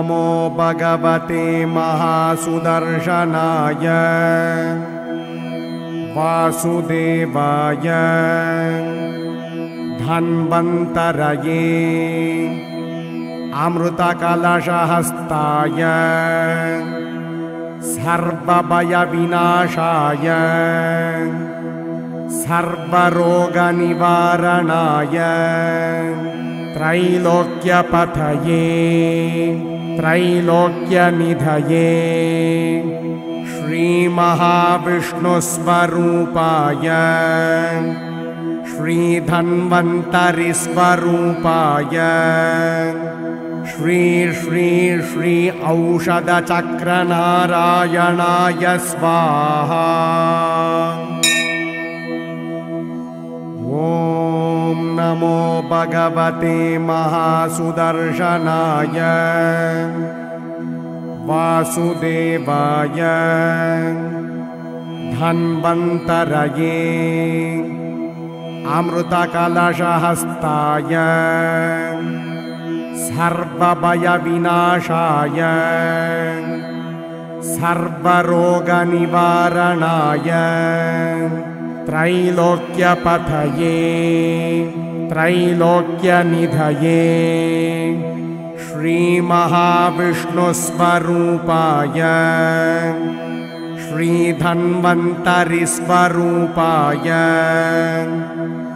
नमो भगवते महासुदर्शनाय वासुदेवाय धन्वन्तरये अमृतकलशहस्ताय सर्वभयविनाशाय सर्वरोगनिवारणाय त्रैलोक्यपथये त्रैलोक्यनिधये श्रीमहाविष्णुस्वरूपाय श्रीधन्वन्तरिस्वरूपाय श्री श्री श्री औषधचक्रनारायणाय स्वाहा। ॐ नमो भगवते महासुदर्शनाय वासुदेवाय धन्वन्तरये अमृतकलशहस्ताय सर्वभयविनाशाय सर्वरोगनिवारणाय त्रैलोक्यपथये त्रैलोक्यनिधये श्रीमहाविष्णुस्वरूपाय श्रीधन्वन्तरिस्वरूपाय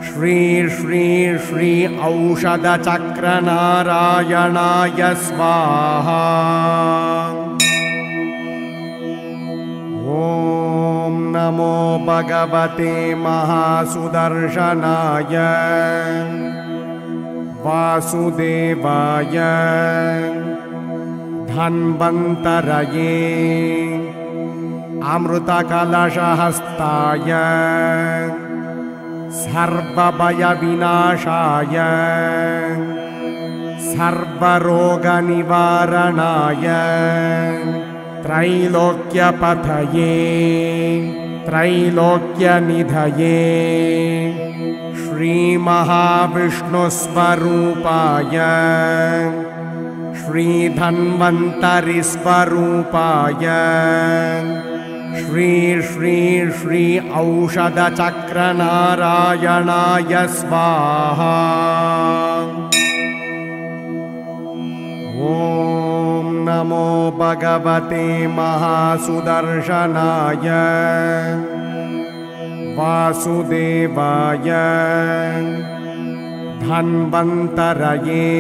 श्री श्री श्री औषधचक्रनारायणाय स्वाहा। ॐ नमो भगवते महासुदर्शनाय वासुदेवाय धन्वन्तरये अमृतकलशहस्ताय सर्वभयविनाशाय सर्वरोगनिवारणाय त्रैलोक्यपथये त्रैलोक्यनिधये श्रीमहाविष्णुस्वरूपाय श्रीधन्वन्तरिस्वरूपाय श्री श्री श्री औषधचक्रनारायणाय स्वाहा। ॐ नमो भगवते महासुदर्शनाय वासुदेवाय धन्वन्तरये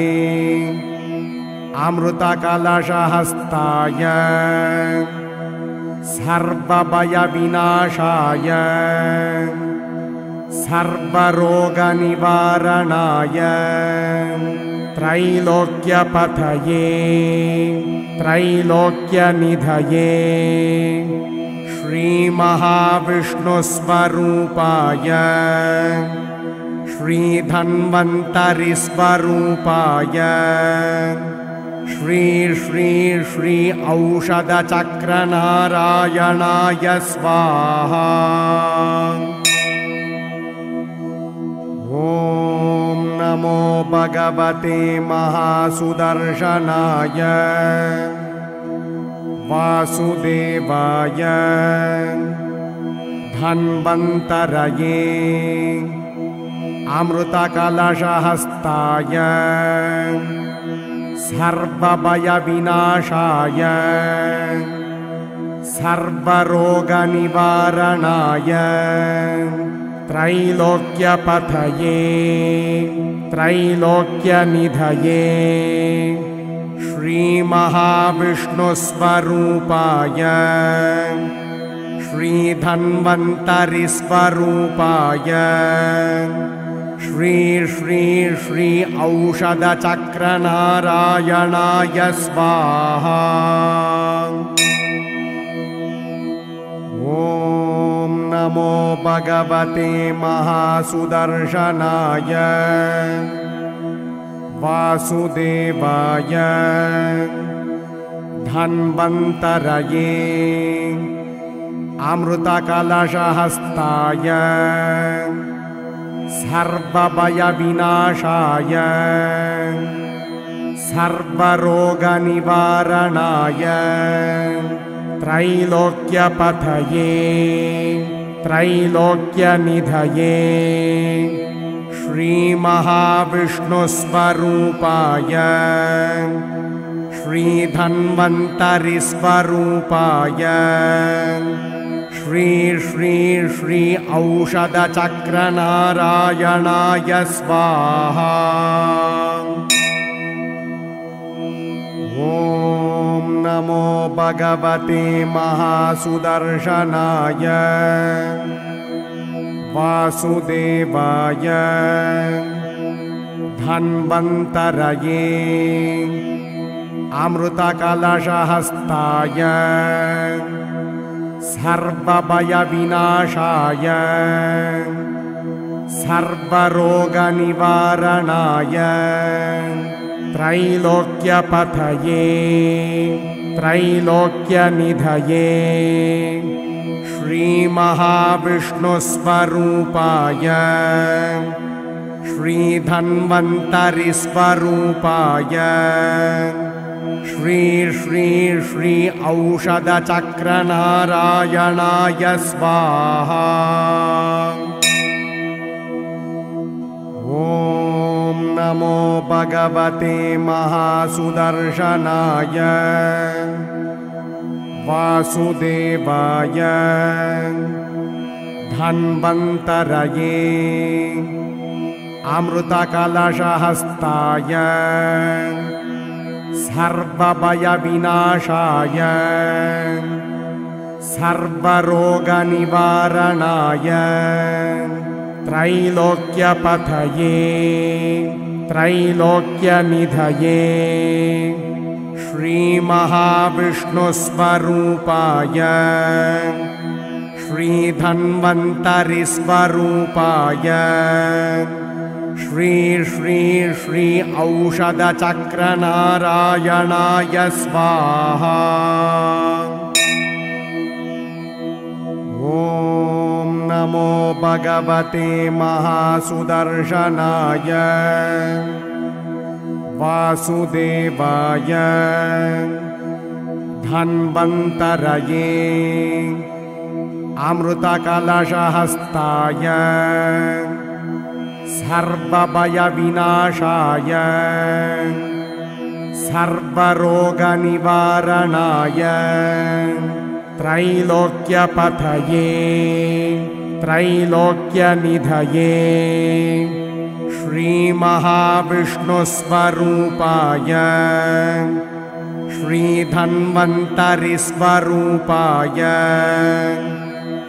अमृतकलशहस्ताय सर्वभयविनाशाय सर्वरोगनिवारणाय त्रैलोक्यपथये त्रैलोक्यनिधये श्रीमहाविष्णुस्वरूपाय श्रीधन्वन्तरिस्वरूपाय श्री श्री श्री औषधचक्रनारायणाय स्वाहा। ॐ नमो भगवते महासुदर्शनाय वासुदेवाय धन्वन्तरये अमृतकलशहस्ताय सर्वभयविनाशाय सर्वरोगनिवारणाय त्रैलोक्यपथये त्रैलोक्यनिधये श्रीमहाविष्णुस्वरूपाय श्रीधन्वन्तरिस्वरूपाय श्री श्री श्री औषधचक्रनारायणाय स्वाहा। ॐ नमो भगवते महासुदर्शनाय वासुदेवाय धन्वन्तरये अमृतकलशहस्ताय सर्वभयविनाशाय सर्वरोग निवारणाय त्रैलोक्य पथये त्रैलोक्य निधये श्री महाविष्णुस्वरूपाय श्री धन्वन्तरि स्वरूपाय श्री श्री श्री औषधचक्रनारायणाय स्वाहा। ओम नमो भगवते महासुदर्शनाय वासुदेवाय धन्वन्तरये अमृतकलशहस्ताय सर्वभयविनाशाय सर्वरोगनिवारणाय त्रैलोक्यपथये त्रैलोक्यनिधये श्री महाविष्णुस्वरूपाय श्री धन्वन्तरि स्वरूपाय श्री श्री श्री औषधचक्रनारायणाय स्वाहा। ओम नमो भगवते महासुदर्शनाय वासुदेवाय धन्वन्तरये अमृतकलशहस्ताय सर्वभयविनाशाय सर्वरोगनिवारणाय त्रैलोक्यपथये त्रैलोक्यनिधये श्री महाविष्णुस्वरूपाय श्री धन्वन्तरि स्वरूपाय श्री श्री श्री औषधचक्रनारायणाय स्वाहा। ओम नमो भगवते महासुदर्शनाय वासुदेवाय धन्वन्तरये अमृतकलशहस्ताय सर्वभयविनाशाय सर्वरोगनिवारणाय त्रैलोक्यपथये त्रैलोक्यनिधये श्री महाविष्णुस्वरूपाय श्री धन्वन्तरि स्वरूपाय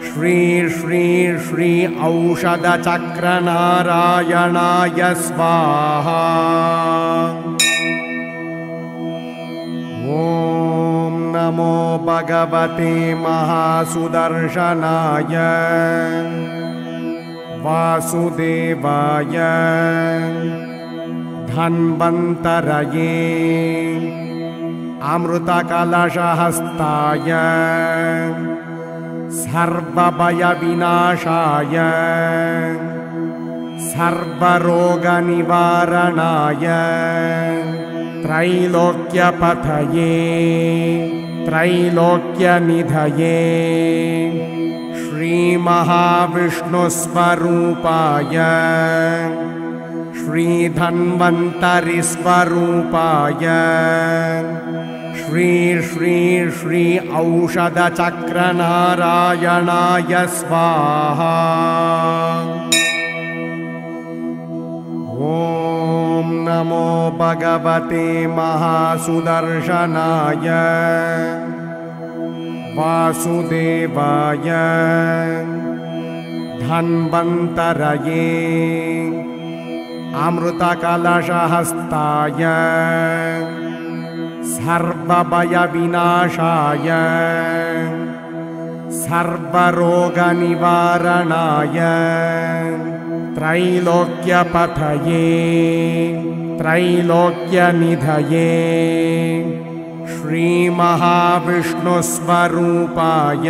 श्री श्री श्री औषधचक्रनारायणाय स्वाहा। ओम नमो भगवते महासुदर्शनाय वासुदेवाय धन्वन्तरये अमृतकलशहस्ताय सर्वभयविनाशाय सर्वरोगनिवारणाय त्रैलोक्यपथये त्रैलोक्यनिधये श्री महाविष्णुस्वरूपाय श्री धन्वन्तरि स्वरूपाय श्री श्री श्री औषधचक्रनारायणाय स्वाहा। ओम नमो भगवते महासुदर्शनाय वासुदेवाय धन्वन्तरये अमृतकलशहस्ताय सर्वभयविनाशाय सर्वरोगनिवारणाय त्रैलोक्यपथये त्रैलोक्यनिधये श्री महाविष्णुस्वरूपाय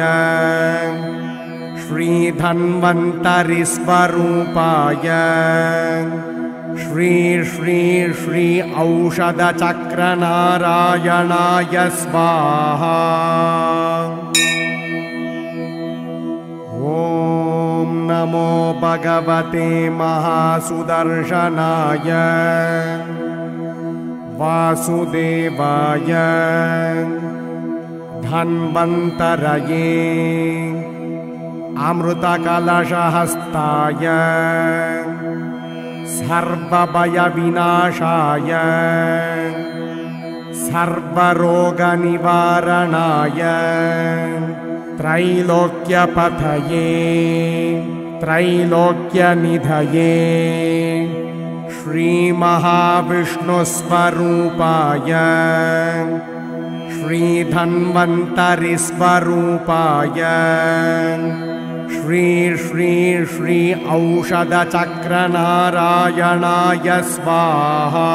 श्री धन्वन्तरि स्वरूपाय श्री श्री श्री औषधचक्रनारायणाय स्वाहा। ओम नमो भगवते महासुदर्शनाय वासुदेवाय धन्वन्तरये अमृतकलशहस्ताय सर्वभयविनाशाय सर्वरोगनिवारणाय त्रैलोक्यपथये त्रैलोक्यनिधये श्री महाविष्णुस्वरूपाय श्री धन्वन्तरि स्वरूपाय श्री श्री श्री औषधचक्रनारायणाय स्वाहा।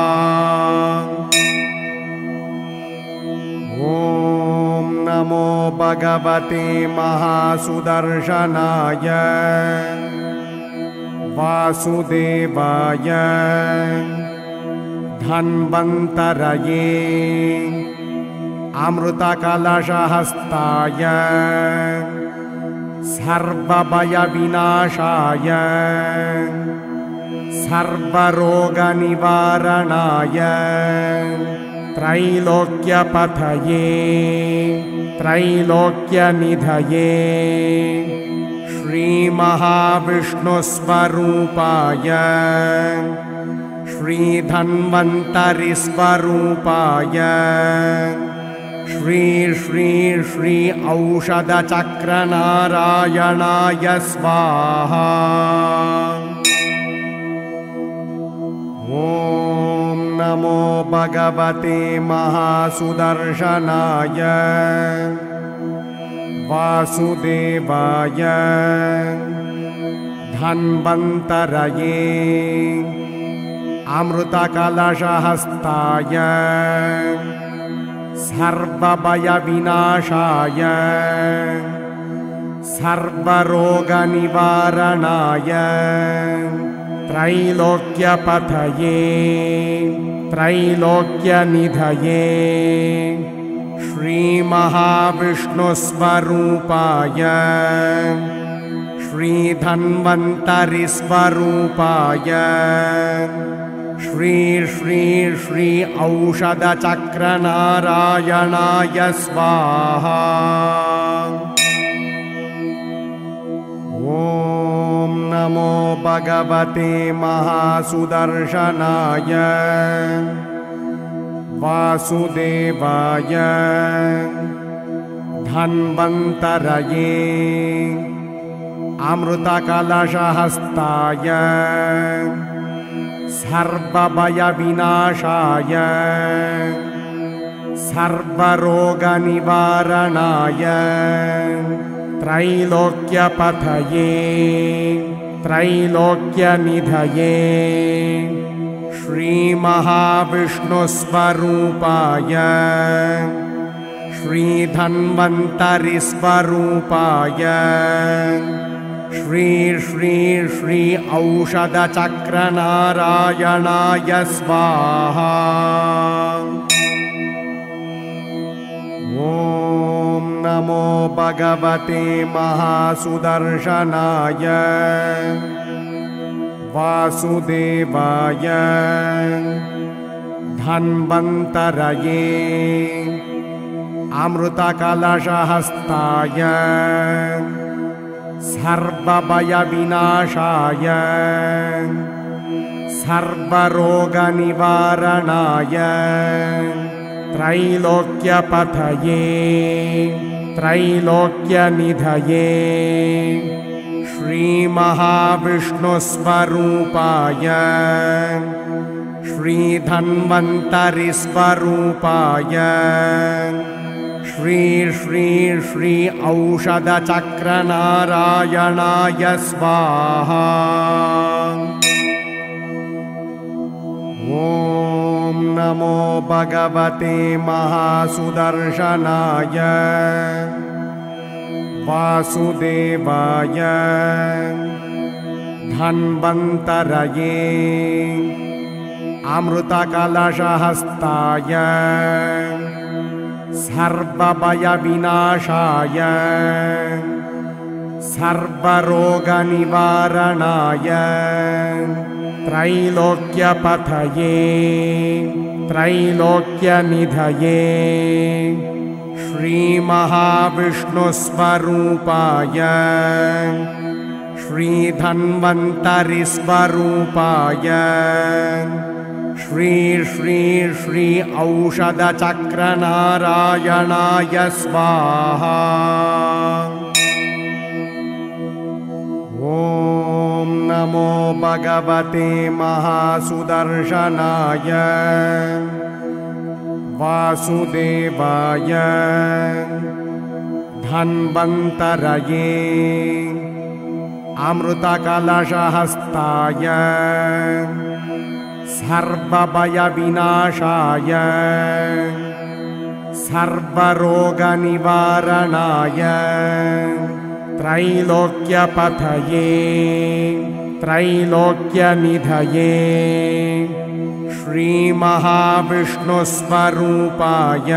ओम नमो भगवते महासुदर्शनाय वासुदेवाय धन्वन्तरये अमृतकलशहस्ताय सर्वभयविनाशाय सर्वरोगनिवारणाय त्रैलोक्यपथये त्रैलोक्यनिधये श्री महाविष्णुस्वरूपाय श्री धन्वन्तरि स्वरूपाय श्री श्री श्री औषधचक्रनारायणाय स्वाहा। ओम नमो भगवते महासुदर्शनाय वासुदेवाय धन्वन्तरये अमृतकलशहस्ताय सर्वभयविनाशाय सर्वरोगनिवारणाय त्रैलोक्यपथये त्रैलोक्यनिधये श्री महाविष्णुस्वरूपाय श्री धन्वन्तरि स्वरूपाय श्री श्री श्री औषधचक्रनारायणाय स्वाहा। ओम नमो भगवते महासुदर्शनाय वासुदेवाय धन्वन्तरये अमृतकलशहस्ताय सर्वभयविनाशाय सर्वरोगनिवारणाय त्रैलोक्यपथये त्रैलोक्यनिधये श्री महाविष्णुस्वरूपाय श्री धन्वन्तरि स्वरूपाय श्री श्री श्री औषधचक्रनारायणाय स्वाहा। ओम नमो भगवते महासुदर्शनाय वासुदेवाय धन्वन्तरये अमृतकलशहस्ताय सर्वभयविनाशाय सर्वरोगनिवारणाय त्रैलोक्यपथये त्रैलोक्यनिधये श्री महाविष्णुस्वरूपाय श्री धन्वन्तरि स्वरूपाय श्री श्री श्री औषधचक्रनारायणाय स्वाहा। ओम नमो भगवते महासुदर्शनाय वासुदेवाय धन्वन्तरये अमृतकलशहस्ताय सर्वभयविनाशाय सर्वरोगनिवारणाय त्रैलोक्यपथये त्रैलोक्यनिधये श्री महाविष्णुस्वरूपाय श्री धन्वन्तरि स्वरूपाय श्री श्री श्री औषधचक्रनारायणाय स्वाहा। ओम नमो भगवते महासुदर्शनाय वासुदेवाय धन्वन्तरये अमृतकलशहस्ताय सर्वभयविनाशाय सर्वरोगनिवारणाय त्रैलोक्यपथये त्रैलोक्यनिधये श्री महाविष्णुस्वरूपाय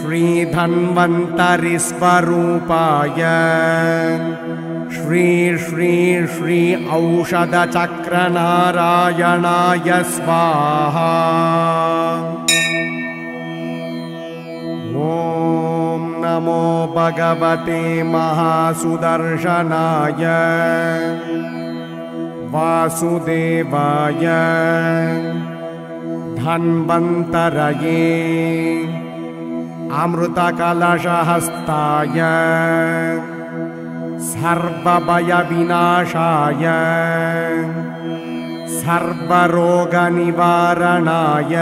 श्री धन्वन्तरि स्वरूपाय श्री श्री श्री औषधचक्रनारायणाय स्वाहा। ओम नमो भगवते महासुदर्शनाय वासुदेवाय धन्वन्तरये अमृतकलशहस्ताय सर्वभयविनाशाय सर्वरोगनिवारणाय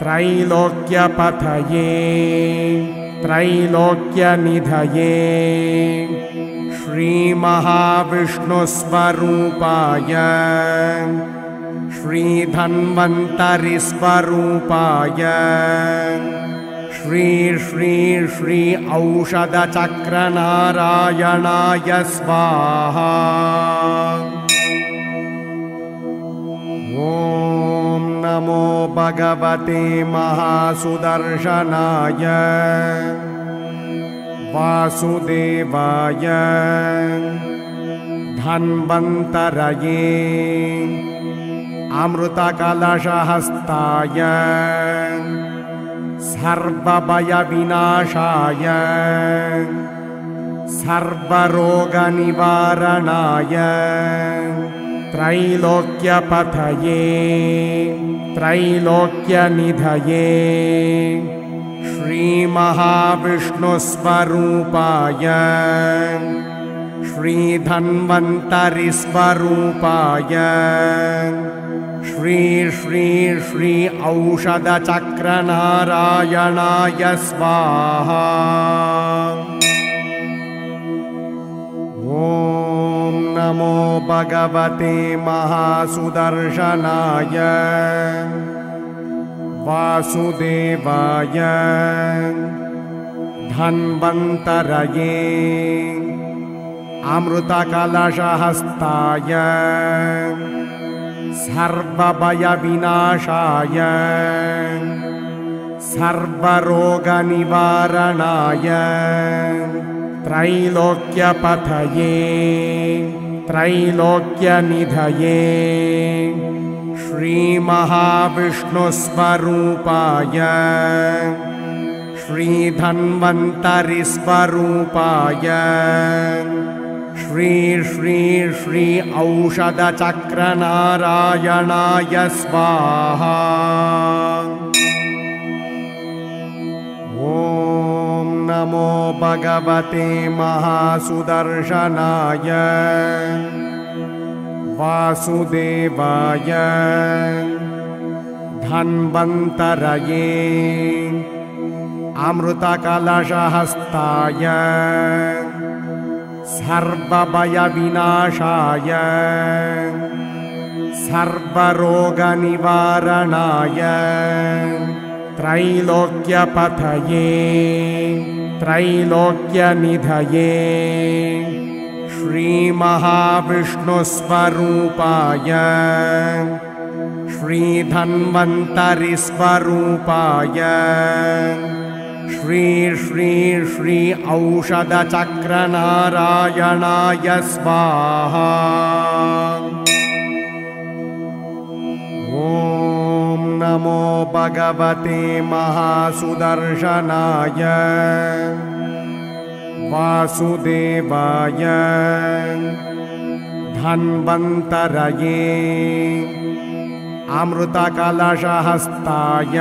त्रैलोक्यपथये त्रैलोक्यनिधये श्री महाविष्णुस्वरूपाय श्री धन्वन्तरि स्वरूपाय श्री श्री श्री औषधचक्रनारायणाय स्वाहा। ओम नमो भगवते महासुदर्शनाय वासुदेवाय धन्वन्तरये अमृतकलशहस्ताय सर्वभयविनाशाय सर्वरोगनिवारणाय त्रैलोक्यपथये त्रैलोक्यनिधये श्री महाविष्णुस्वरूपाय श्री धन्वन्तरि स्वरूपाय श्री श्री श्री औषधचक्रनारायणाय स्वाहा। ओम नमो भगवते महासुदर्शनाय वासुदेवाय धन्वन्तरये अमृतकलशहस्ताय सर्वभयविनाशाय सर्वरोगनिवारणाय त्रैलोक्यपथये त्रैलोक्यनिधये श्री महाविष्णुस्वरूपाय श्री धन्वन्तरि स्वरूपाय श्री श्री श्री औषधचक्रनारायणाय स्वाहा। ओम नमो भगवते महासुदर्शनाय वासुदेवाय धन्वन्तरये अमृतकलशहस्ताय सर्वभयविनाशाय सर्वरोगनिवारणाय त्रैलोक्यपथये त्रैलोक्यनिधये श्री महाविष्णु स्वरूपाय श्री धन्वंतरि स्वरूपाय श्री श्री श्री औषध चक्र नारायणाय स्वाहा। ओम नमो भगवते महासुदर्शनाय वासुदेवाय धन्वंतरये अमृतकलशहस्ताय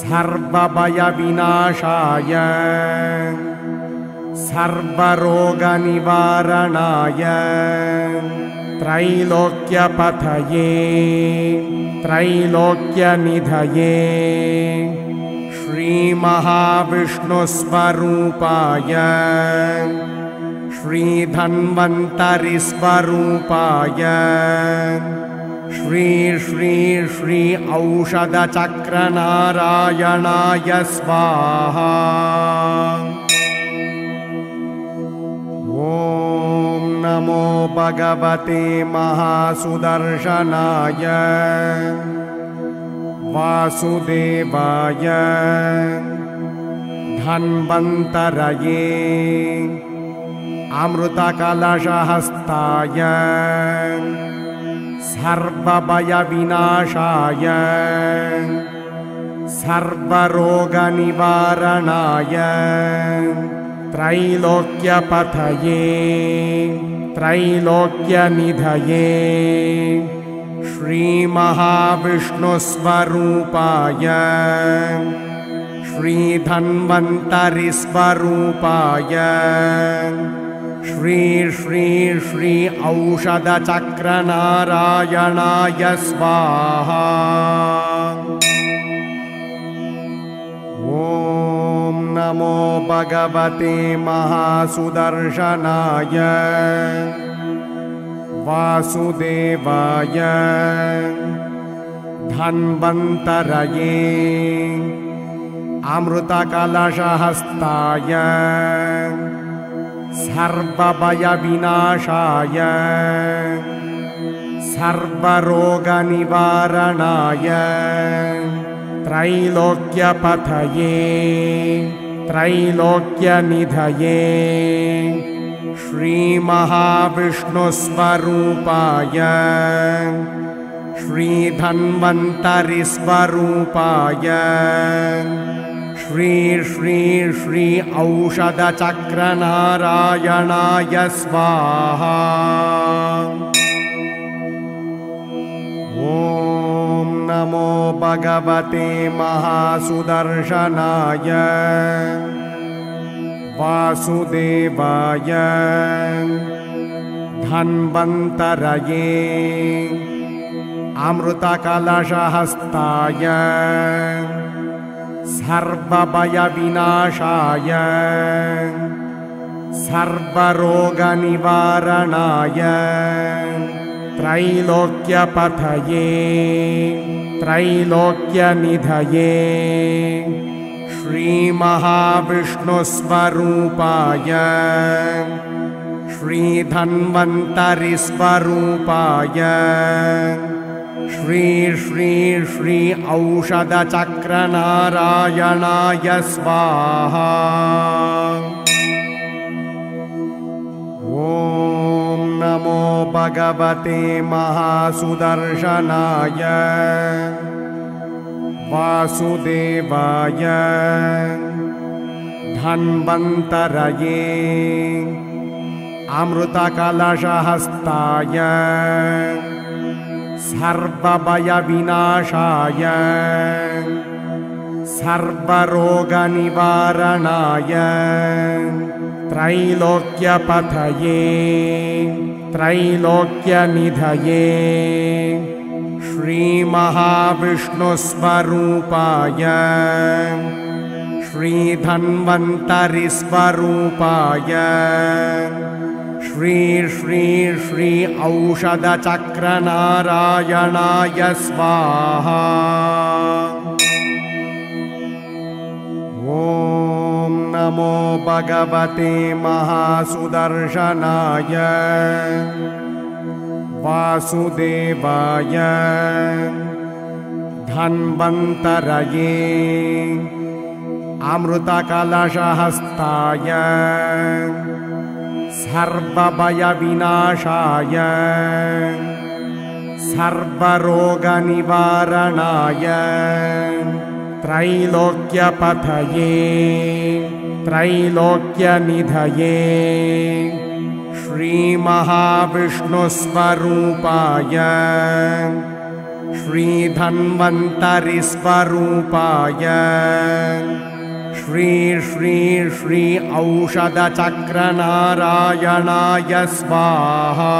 सर्वभयविनाशाय सर्वरोगनिवारणाय त्रैलोक्यपथये त्रैलोक्यनिधये श्री महाविष्णुस्वरूपाय श्री धन्वंतरि स्वरूपाय श्री श्री श्री औषध चक्र नारायणाय स्वाहा। ओम नमो भगवते महासुदर्शनाय वासुदेवाय धन्वंतरये अमृतकलशहस्ताय सर्वभयविनाशाय सर्वरोगनिवारणाय त्रैलोक्यपथये त्रैलोक्यनिधये श्री महाविष्णुस्वरूपाय श्री धन्वंतरि स्वरूपाय श्री श्री श्री औषध चक्र नारायणाय स्वाहा। ओम नमो भगवते महासुदर्शनाय वासुदेवाय धन्वंतरये अमृतकलशहस्ताय सर्वभयविनाशाय सर्वरोगनिवारणाय त्रैलोक्यपथये त्रैलोक्यनिधये श्री महाविष्णुस्वरूपाय श्री धन्वंतरि स्वरूपाय श्री श्री श्री औषध चक्र नारायणाय स्वाहा। ओम नमो भगवते महासुदर्शनाय वासुदेवाय धन्वंतरये अमृतकलशहस्ताय सर्वभयविनाशाय सर्वरोगनिवारणाय त्रैलोक्यपथये त्रैलोक्यनिधये श्री महाविष्णुस्वरूपाय श्री धन्वंतरि स्वरूपाय श्री श्री श्री औषध चक्र नारायणाय स्वाहा। ओम नमो भगवते महासुदर्शनाय वासुदेवाय धन्वंतरये अमृतकलशहस्ताय सर्वभयविनाशाय सर्वरोगनिवारणाय त्रैलोक्यपथये त्रैलोक्यनिधये श्री महाविष्णुस्वरूपाय श्री धन्वंतरि स्वरूपाय श्री श्री श्री औषध चक्र नारायणाय स्वाहा। ओम नमो भगवते महासुदर्शनाय वासुदेवाय धन्वन्तरये अमृतकलशहस्ताय सर्वभयविनाशाय सर्वरोगनिवारणाय त्रैलोक्यपथये त्रैलोक्यनिधये श्री महाविष्णुस्वरूपाय श्री धन्वन्तरिस्वरूपाय श्री श्री श्री औषधचक्रनारायणाय स्वाहा।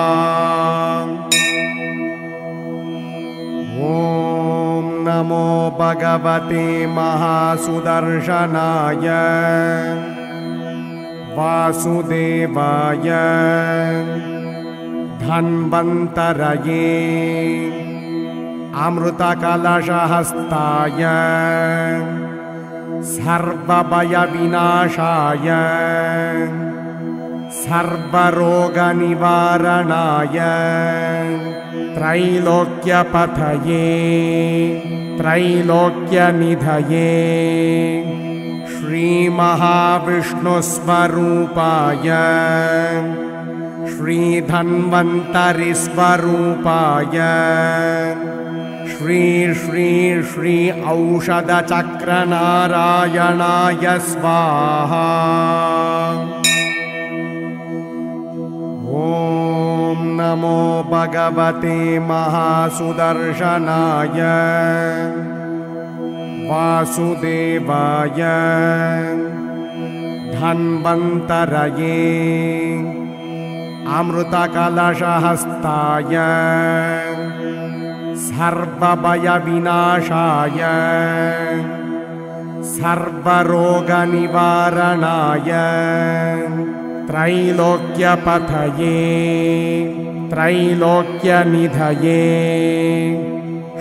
ओम नमो भगवते महासुदर्शनाय वासुदेवाय धन्वन्तरये अमृतकलशहस्ताय सर्वभयविनाशाय सर्वरोगनिवारणाय त्रैलोक्यपथये त्रैलोक्यनिधये श्री महाविष्णुस्वरूपाय श्री धन्वन्तरिस्वरूपाय श्री श्री श्री औषधचक्रनारायणाय स्वाहा। ओम नमो भगवते महासुदर्शनाय वासुदेवाय धन्वन्तरये अमृतकलशहस्ताय सर्वभयविनाशाय सर्वरोगनिवारणाय त्रैलोक्यपथये त्रैलोक्यनिधये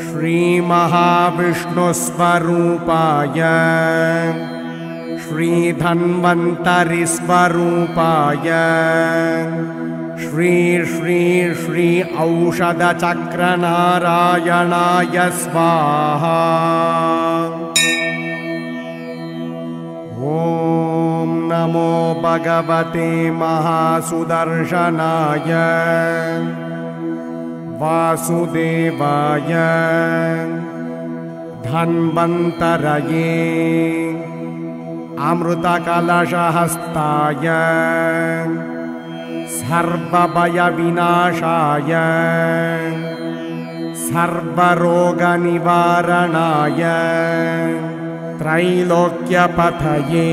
श्री महाविष्णुस्वरूपाय श्री धन्वन्तरिस्वरूपाय श्री श्री श्री औषधचक्रनारायणाय स्वाहा। ओम नमो भगवते महासुदर्शनाय वासुदेवाय धन्वन्तरये अमृतकलशहस्ताय सर्वभयविनाशाय सर्वरोगनिवारणाय त्रैलोक्यपथये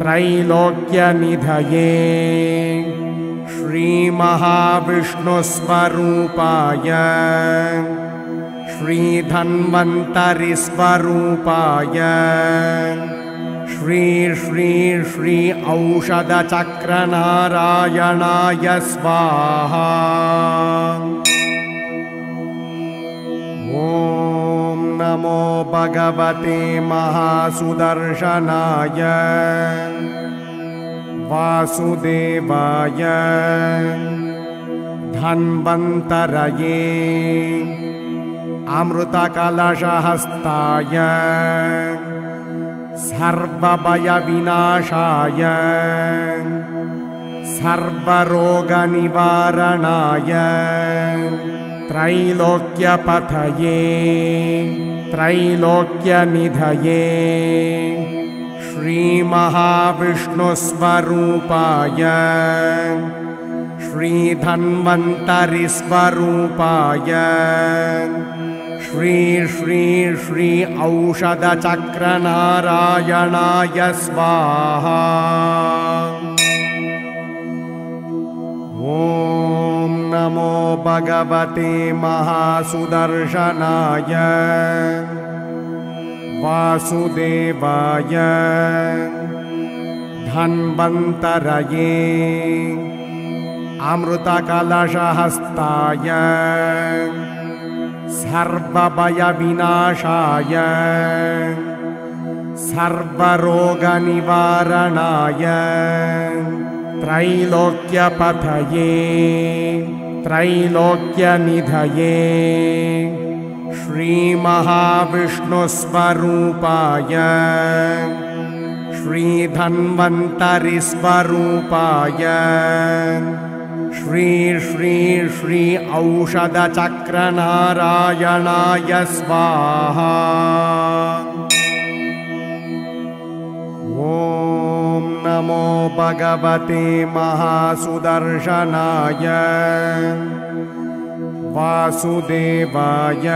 त्रैलोक्यनिधये श्री महाविष्णुस्वरूपाय श्री धन्वन्तरिस्वरूपाय श्री श्री श्री औषधचक्रनारायणाय स्वाहा। ओम नमो भगवते महासुदर्शनाय वासुदेवाय धन्वन्तरये अमृतकलशहस्ताय सर्वभयविनाशाय सर्वरोगनिवारणाय त्रैलोक्यपथये त्रैलोक्यनिधये श्री महाविष्णुस्वरूपाय श्री धन्वन्तरिस्वरूपाय श्री श्री श्री औषधचक्रनारायणाय स्वाहा। ओम नमो भगवते महासुदर्शनाय वासुदेवाय धन्वन्तरये अमृतकलशहस्ताय सर्वभयविनाशाय सर्वरोग निवारणाय त्रैलोक्य पथये त्रैलोक्य निधये श्री महाविष्णुस्वरूपाय श्री धन्वन्तरि स्वरूपाय श्री श्री श्री औषधचक्रनारायणाय स्वाहा। ओम नमो भगवते महासुदर्शनाय वासुदेवाय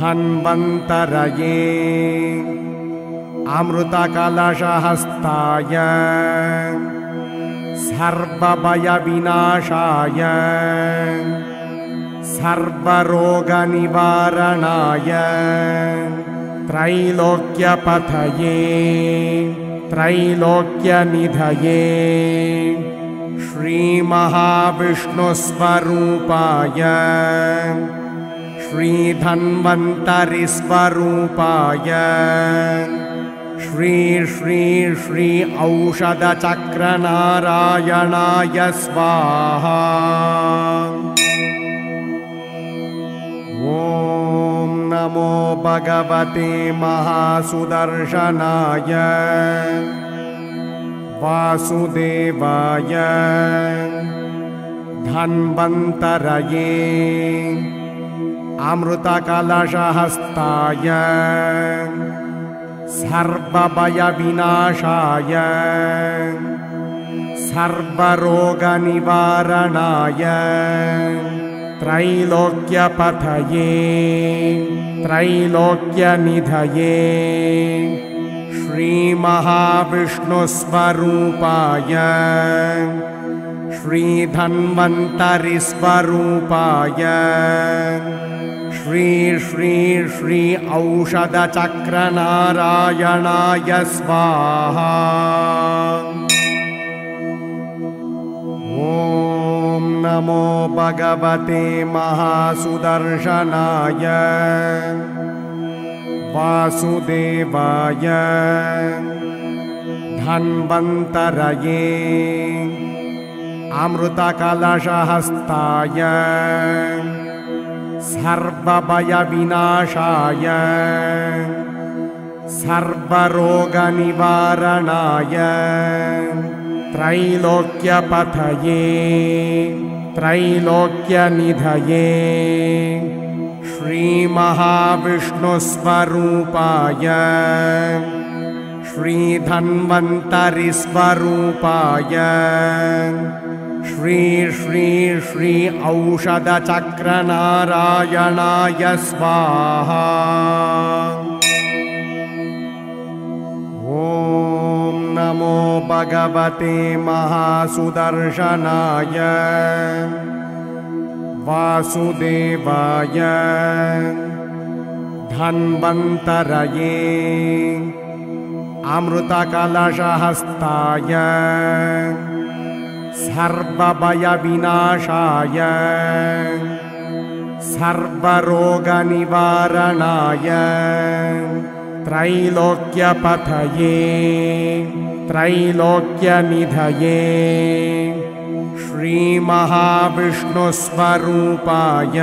धन्वन्तरये अमृतकलशहस्ताय सर्वभय विनाशाय सर्वरोग निवारणाय त्रैलोक्य पथये त्रैलोक्य निधये श्री महाविष्णुस्वरूपाय श्री धन्वन्तरि स्वरूपाय श्री श्री श्री औषधचक्रनारायणाय स्वाहा। ओम नमो भगवते महासुदर्शनाय वासुदेवाय धन्वन्तरये अमृतकलशहस्ताय सर्वभय विनाशाय सर्वरोग निवारणाय त्रैलोक्य पथये त्रैलोक्य निधये श्री महाविष्णुस्वरूपाय श्री धन्वन्तरि स्वरूपाय श्री श्री श्री औषधचक्रनारायणाय स्वाहा। ओम नमो भगवते महासुदर्शनाय वासुदेवाय धन्वन्तरये अमृतकलशहस्ताय सर्वभय विनाशाय सर्वरोग निवारणाय त्रैलोक्य पथये त्रैलोक्य निधये श्री महाविष्णुस्वरूपाय श्री धन्वन्तरि स्वरूपाय श्री श्री श्री औषधचक्रनारायणाय स्वाहा। ओम नमो भगवते महासुदर्शनाय वासुदेवाय धन्वन्तरये अमृतकलशहस्ताय सर्वभय विनाशाय सर्वरोग निवारणाय त्रैलोक्य पथये त्रैलोक्य निधये श्री महाविष्णुस्वरूपाय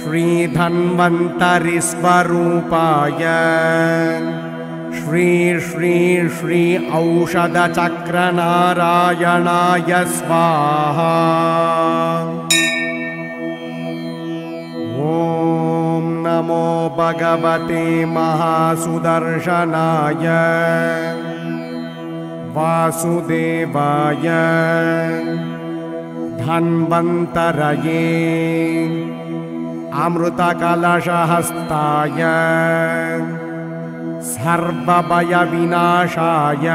श्री धन्वन्तरि स्वरूपाय श्री श्री श्री औषधचक्रनारायणाय स्वाहा। ओम नमो भगवते महासुदर्शनाय वासुदेवाय धन्वन्तरये अमृतकलशहस्ताय सर्वभय विनाशाय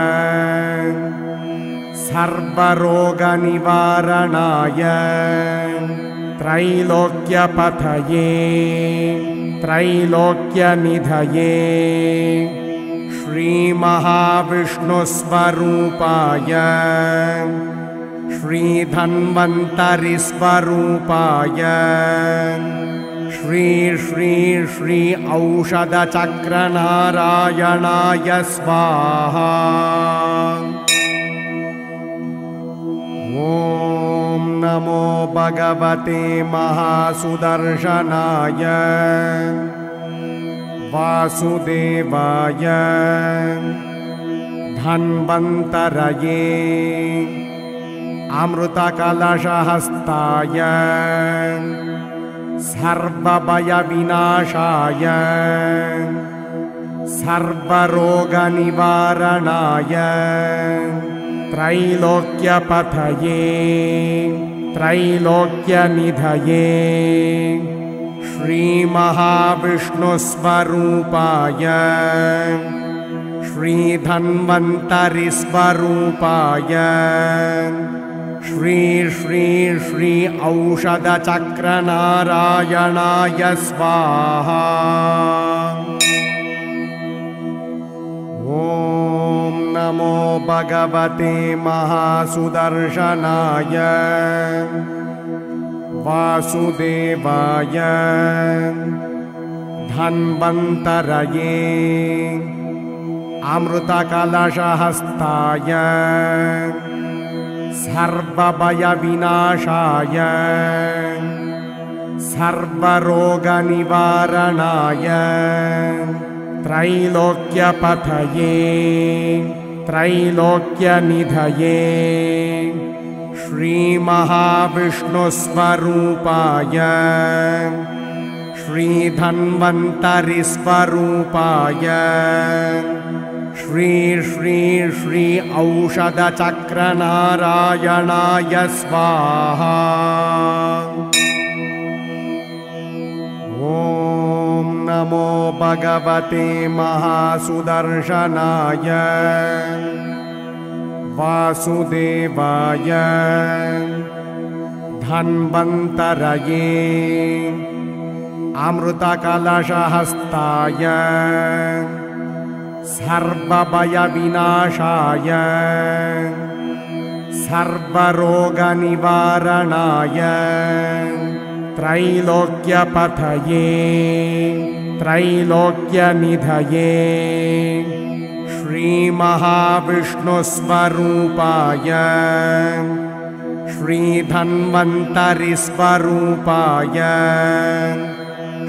सर्वरोग निवारणाय त्रैलोक्य पथये त्रैलोक्य निधये श्री महाविष्णुस्वरूपाय श्री धन्वन्तरि स्वरूपाय श्री श्री श्री औषध चक्र नारायणाय स्वाहा। ओम नमो भगवते महासुदर्शनाय वासुदेवाय धन्वन्तरये अमृतकलशहस्ताय सर्वभयविनाशाय सर्वरोगनिवारणाय त्रैलोक्यपथये त्रैलोक्यनिधये श्री महाविष्णुस्वरूपाय श्री धन्वन्तरि स्वरूपाय श्री श्री श्री औषध चक्र नारायणाय स्वाहा। ओम नमो भगवते महासुदर्शनाय वासुदेवाय धन्वन्तरये अमृतकलशहस्ताय सर्वभयविनाशाय सर्वरोगनिवारणाय त्रैलोक्यपथये त्रैलोक्यनिधये श्री महाविष्णुस्वरूपाय श्री धन्वन्तरि स्वरूपाय श्री श्री श्री औषध चक्र नारायणाय स्वाहा। ओम नमो भगवते महासुदर्शनाय वासुदेवाय धन्वन्तरये अमृतकलशहस्ताय सर्वभयविनाशाय सर्वरोगनिवारणाय त्रैलोक्यपथये त्रैलोक्यनिधये श्री महाविष्णुस्वरूपाय श्री धन्वन्तरि स्वरूपाय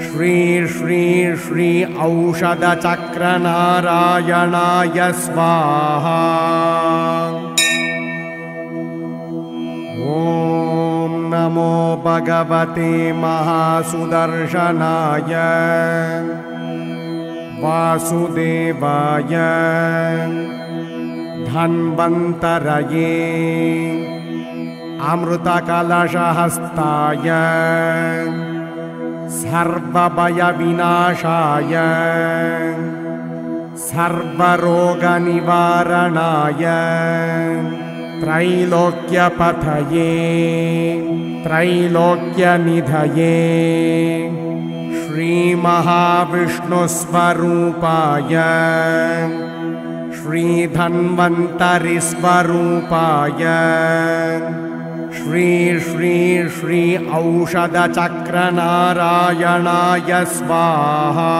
श्री श्री श्री औषध चक्र नारायणाय स्वाहा। ओम नमो भगवते महासुदर्शनाय वासुदेवाय धन्वन्तरये अमृतकलशहस्ताय सर्वभयविनाशाय सर्वरोगनिवारणाय त्रैलोक्यपथये त्रैलोक्यनिधये श्री महाविष्णुस्वरूपाय श्री धन्वन्तरि स्वरूपाय श्री श्री श्री औषध चक्र नारायणाय स्वाहा।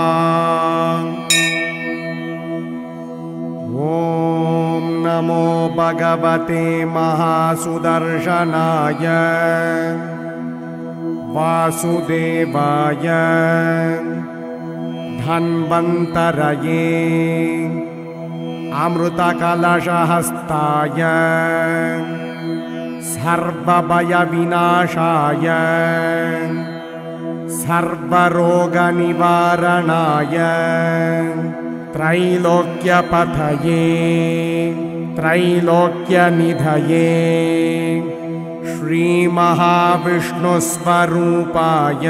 ओम नमो भगवते महासुदर्शनाय वासुदेवाय धन्वन्तरये अमृतकलशहस्ताय सर्वभयविनाशाय सर्वरोगनिवारणाय त्रैलोक्यपथये त्रैलोक्यनिधये श्री महाविष्णुस्वरूपाय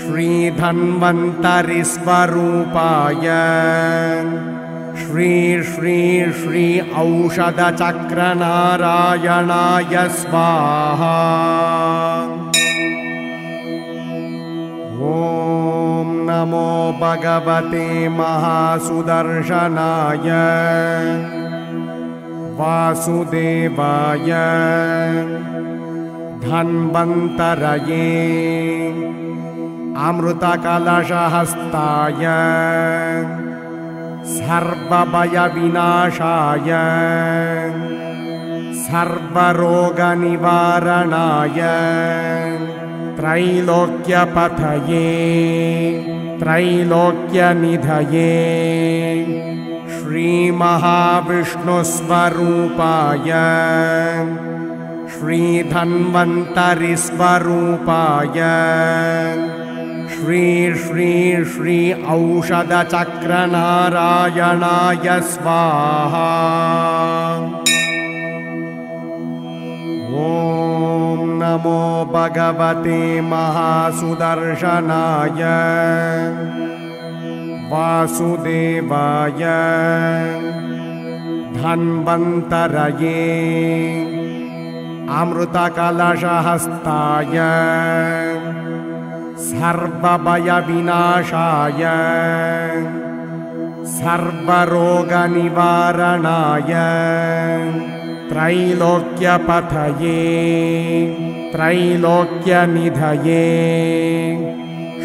श्री धन्वन्तरि स्वरूपाय श्री श्री श्री औषध चक्र नारायणाय स्वाहा। ओम नमो भगवते महासुदर्शनाय वासुदेवाय धन्वन्तरये अमृतकलशहस्ताय सर्वभयविनाशाय सर्वरोगनिवारणाय त्रैलोक्यपथये त्रैलोक्यनिधये श्रीमहाविष्णुस्वरूपाय श्रीधन्वन्तरिस्वरूपाय श्री श्री श्री औषधचक्रनारायणाय स्वाहा। ॐ नमो भगवते महासुदर्शनाय वासुदेवाय धन्वन्तरये अमृतकलशहस्ताय सर्वभयविनाशाय सर्वरोगनिवारणाय त्रैलोक्यपथये त्रैलोक्यनिधये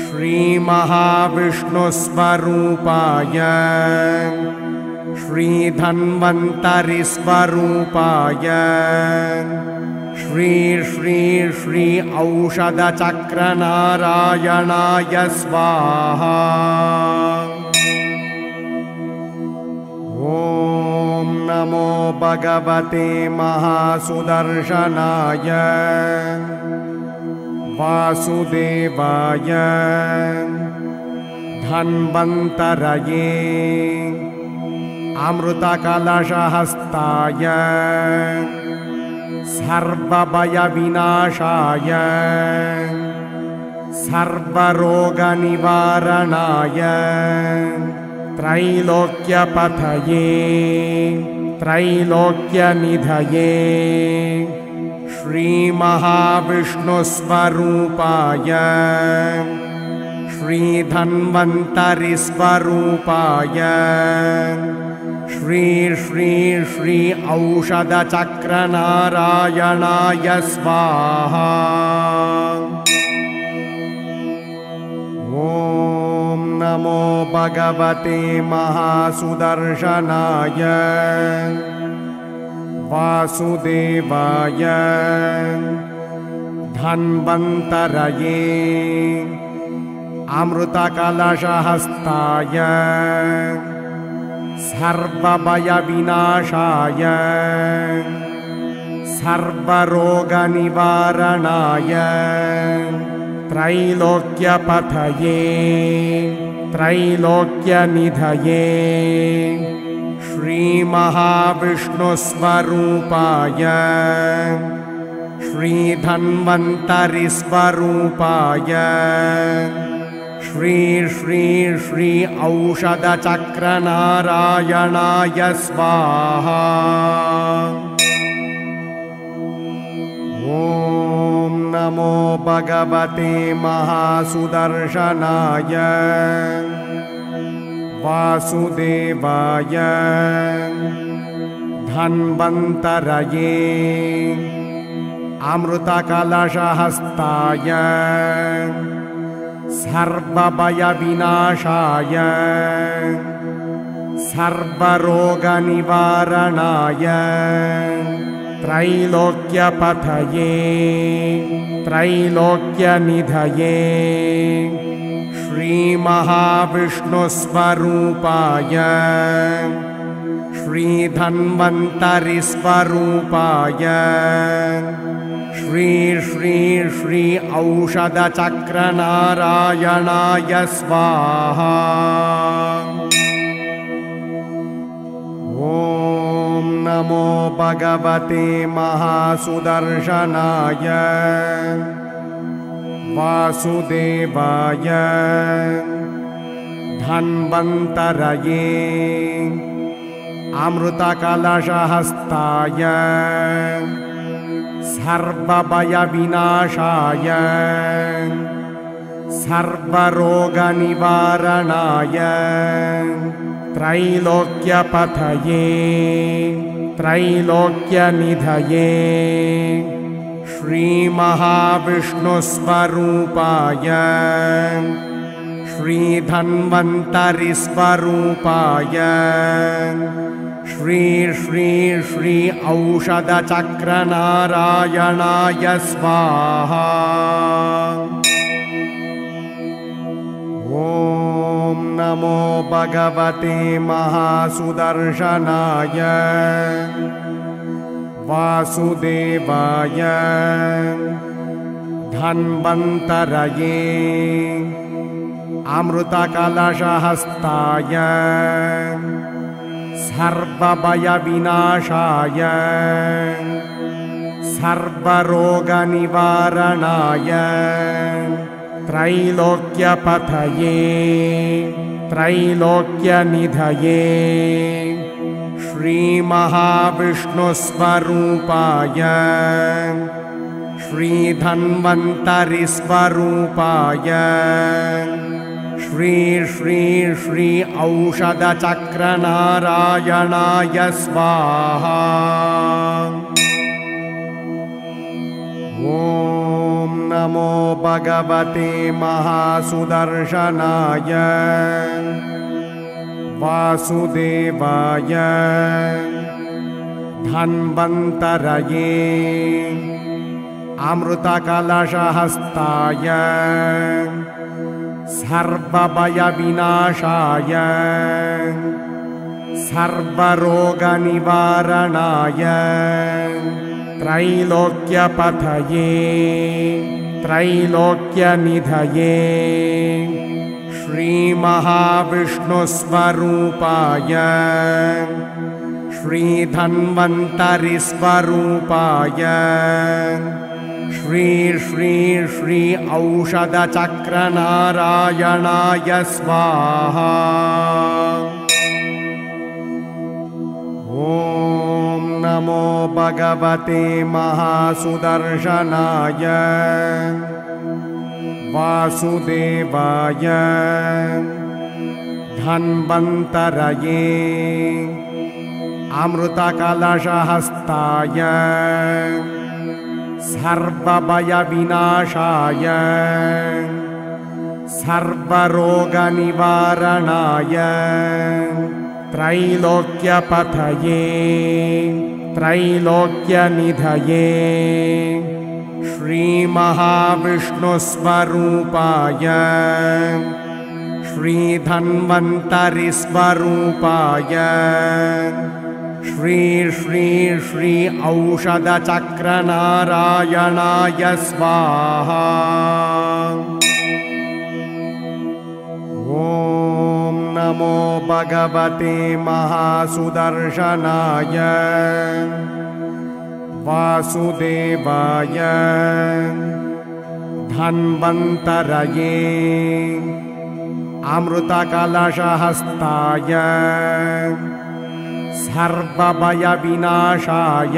श्रीमहाविष्णुस्वरूपाय श्रीधन्वन्तरिस्वरूपाय श्री श्री श्री औषधचक्रनारायणाय स्वाहा। ॐ नमो भगवते महासुदर्शनाय वासुदेवाय धन्वन्तरये अमृतकलशहस्ताय सर्वभयविनाशाय सर्वरोगनिवारणाय त्रैलोक्यपथये त्रैलोक्यनिधये श्रीमहाविष्णुस्वरूपाय श्रीधन्वन्तरिस्वरूपाय श्री श्री श्री औषधचक्रनारायणाय स्वाहा। ॐ नमो भगवते महासुदर्शनाय वासुदेवाय धन्वन्तरये अमृतकलशहस्ताय सर्वभयविनाशाय सर्वरोगनिवारणाय त्रैलोक्यपथये त्रैलोक्यनिधये श्रीमहाविष्णुस्वरूपाय श्रीधन्वन्तरिस्वरूपाय श्री श्री श्री औषधचक्रनारायणाय स्वाहा। ॐ नमो भगवते महासुदर्शनाय वासुदेवाय धन्वन्तरये अमृतकलशहस्ताय सर्वभयविनाशाय सर्वरोगनिवारणाय त्रैलोक्यपथये त्रैलोक्यनिधये श्रीमहाविष्णुस्वरूपाय श्रीधन्वन्तरिस्वरूपाय श्री श्री श्री औषधचक्रनारायणाय स्वाहा। ॐ नमो भगवते महासुदर्शनाय वासुदेवाय धन्वन्तरये अमृतकलशहस्ताय सर्वभयविनाशाय सर्वरोगनिवारणाय त्रैलोक्यपथये त्रैलोक्यनिधये श्री महाविष्णुस्वरूपाय श्री धन्वन्तरि स्वरूपाय श्री श्री श्री औषधचक्रनारायणाय स्वाहा। ओम नमो भगवते महासुदर्शनाय वासुदेवाय धन्वन्तरये अमृतकलशहस्ताय सर्वभयविनाशाय सर्वरोगनिवारणाय त्रैलोक्यपथये त्रैलोक्यनिधये श्री महाविष्णुस्वरूपाय श्री धन्वन्तरि स्वरूपाय श्री श्री श्री औषधचक्रनारायणाय स्वाहा। ओम नमो भगवते महासुदर्शनाय वासुदेवाय धन्वन्तरये अमृतकलशहस्ताय सर्वभयविनाशाय सर्वरोगनिवारणाय त्रैलोक्यपथये त्रैलोक्यनिधये श्री महाविष्णुस्वरूपाय श्री धन्वन्तरि स्वरूपाय श्री श्री श्री औषधचक्रनारायणाय स्वाहा। ओम नमो भगवते महासुदर्शनाय वासुदेवाय धन्वन्तरये अमृतकलशहस्ताय सर्वभयविनाशाय सर्वरोगनिवारणाय त्रैलोक्यपथये त्रैलोक्यनिधये श्री महाविष्णुस्वरूपाय श्री धन्वन्तरि स्वरूपाय श्री श्री श्री औषधचक्रनारायणाय स्वाहा। ओम नमो भगवते महासुदर्शनाय वासुदेवाय धन्वन्तरये अमृतकलशहस्ताय सर्वभयविनाशाय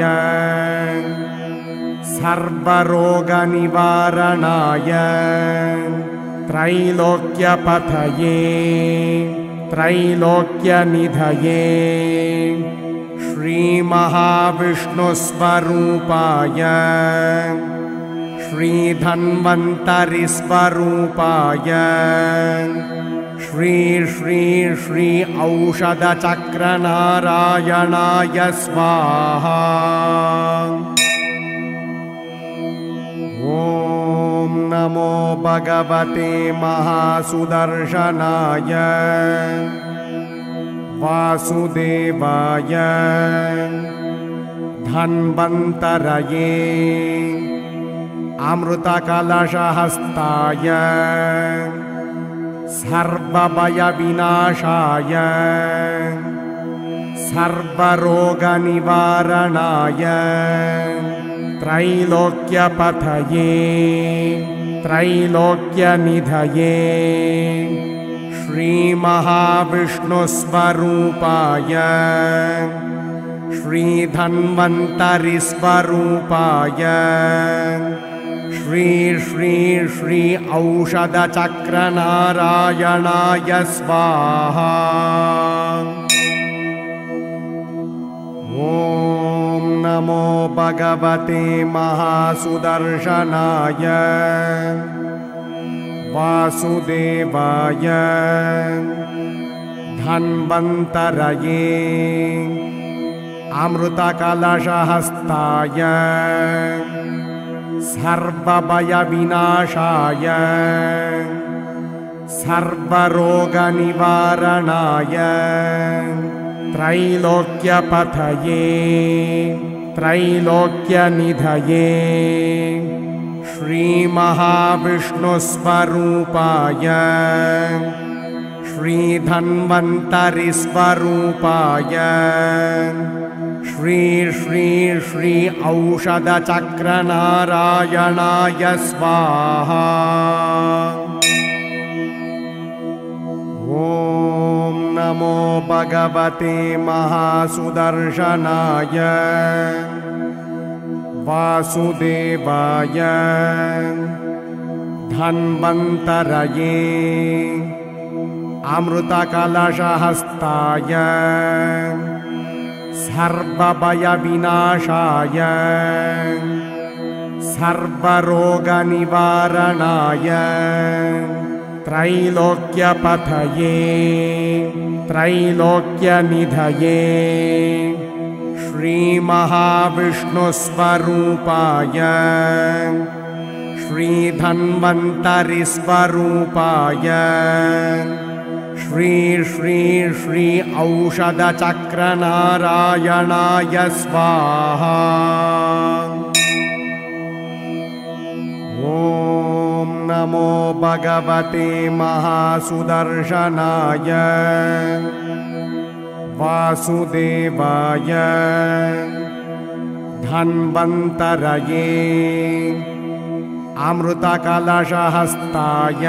सर्वरोगनिवारणाय त्रैलोक्यपथये त्रैलोक्यनिधये श्री महाविष्णुस्वरूपाय श्री धन्वन्तरि स्वरूपाय श्री श्री श्री औषधचक्रनारायणाय स्वाहा। ओम नमो भगवते महासुदर्शनाय वासुदेवाय धन्वन्तरये अमृतकलशहस्ताय सर्वभयविनाशाय सर्वरोगनिवारणाय त्रैलोक्यपथये त्रैलोक्यनिधये श्री महाविष्णुस्वरूपाय श्री धन्वन्तरि स्वरूपाय श्री श्री श्री औषधचक्रनारायणाय स्वाहा। ओम नमो भगवते महासुदर्शनाय वासुदेवाय धन्वन्तरये अमृतकलशहस्ताय सर्वभयविनाशाय सर्वरोगनिवारणाय त्रैलोक्यपथये त्रैलोक्यनिधये श्री महाविष्णुस्वरूपाय श्री धन्वन्तरिस्वरूपाय श्री श्री श्री औषधचक्रनारायणाय स्वाहा। ओम नमो भगवते महासुदर्शनाय वासुदेवाय धन्वन्तरये अमृतकलशहस्ताय सर्वभयविनाशाय सर्वरोगनिवारणाय त्रैलोक्यपथये त्रैलोक्यनिधये श्री महाविष्णुस्वरूपाय श्री धन्वन्तरिस्वरूपाय श्री श्री श्री औषधचक्रनारायणाय स्वाहा। ओम नमो भगवते महासुदर्शनाय वासुदेवाय धन्वन्तरये अमृतकलशहस्ताय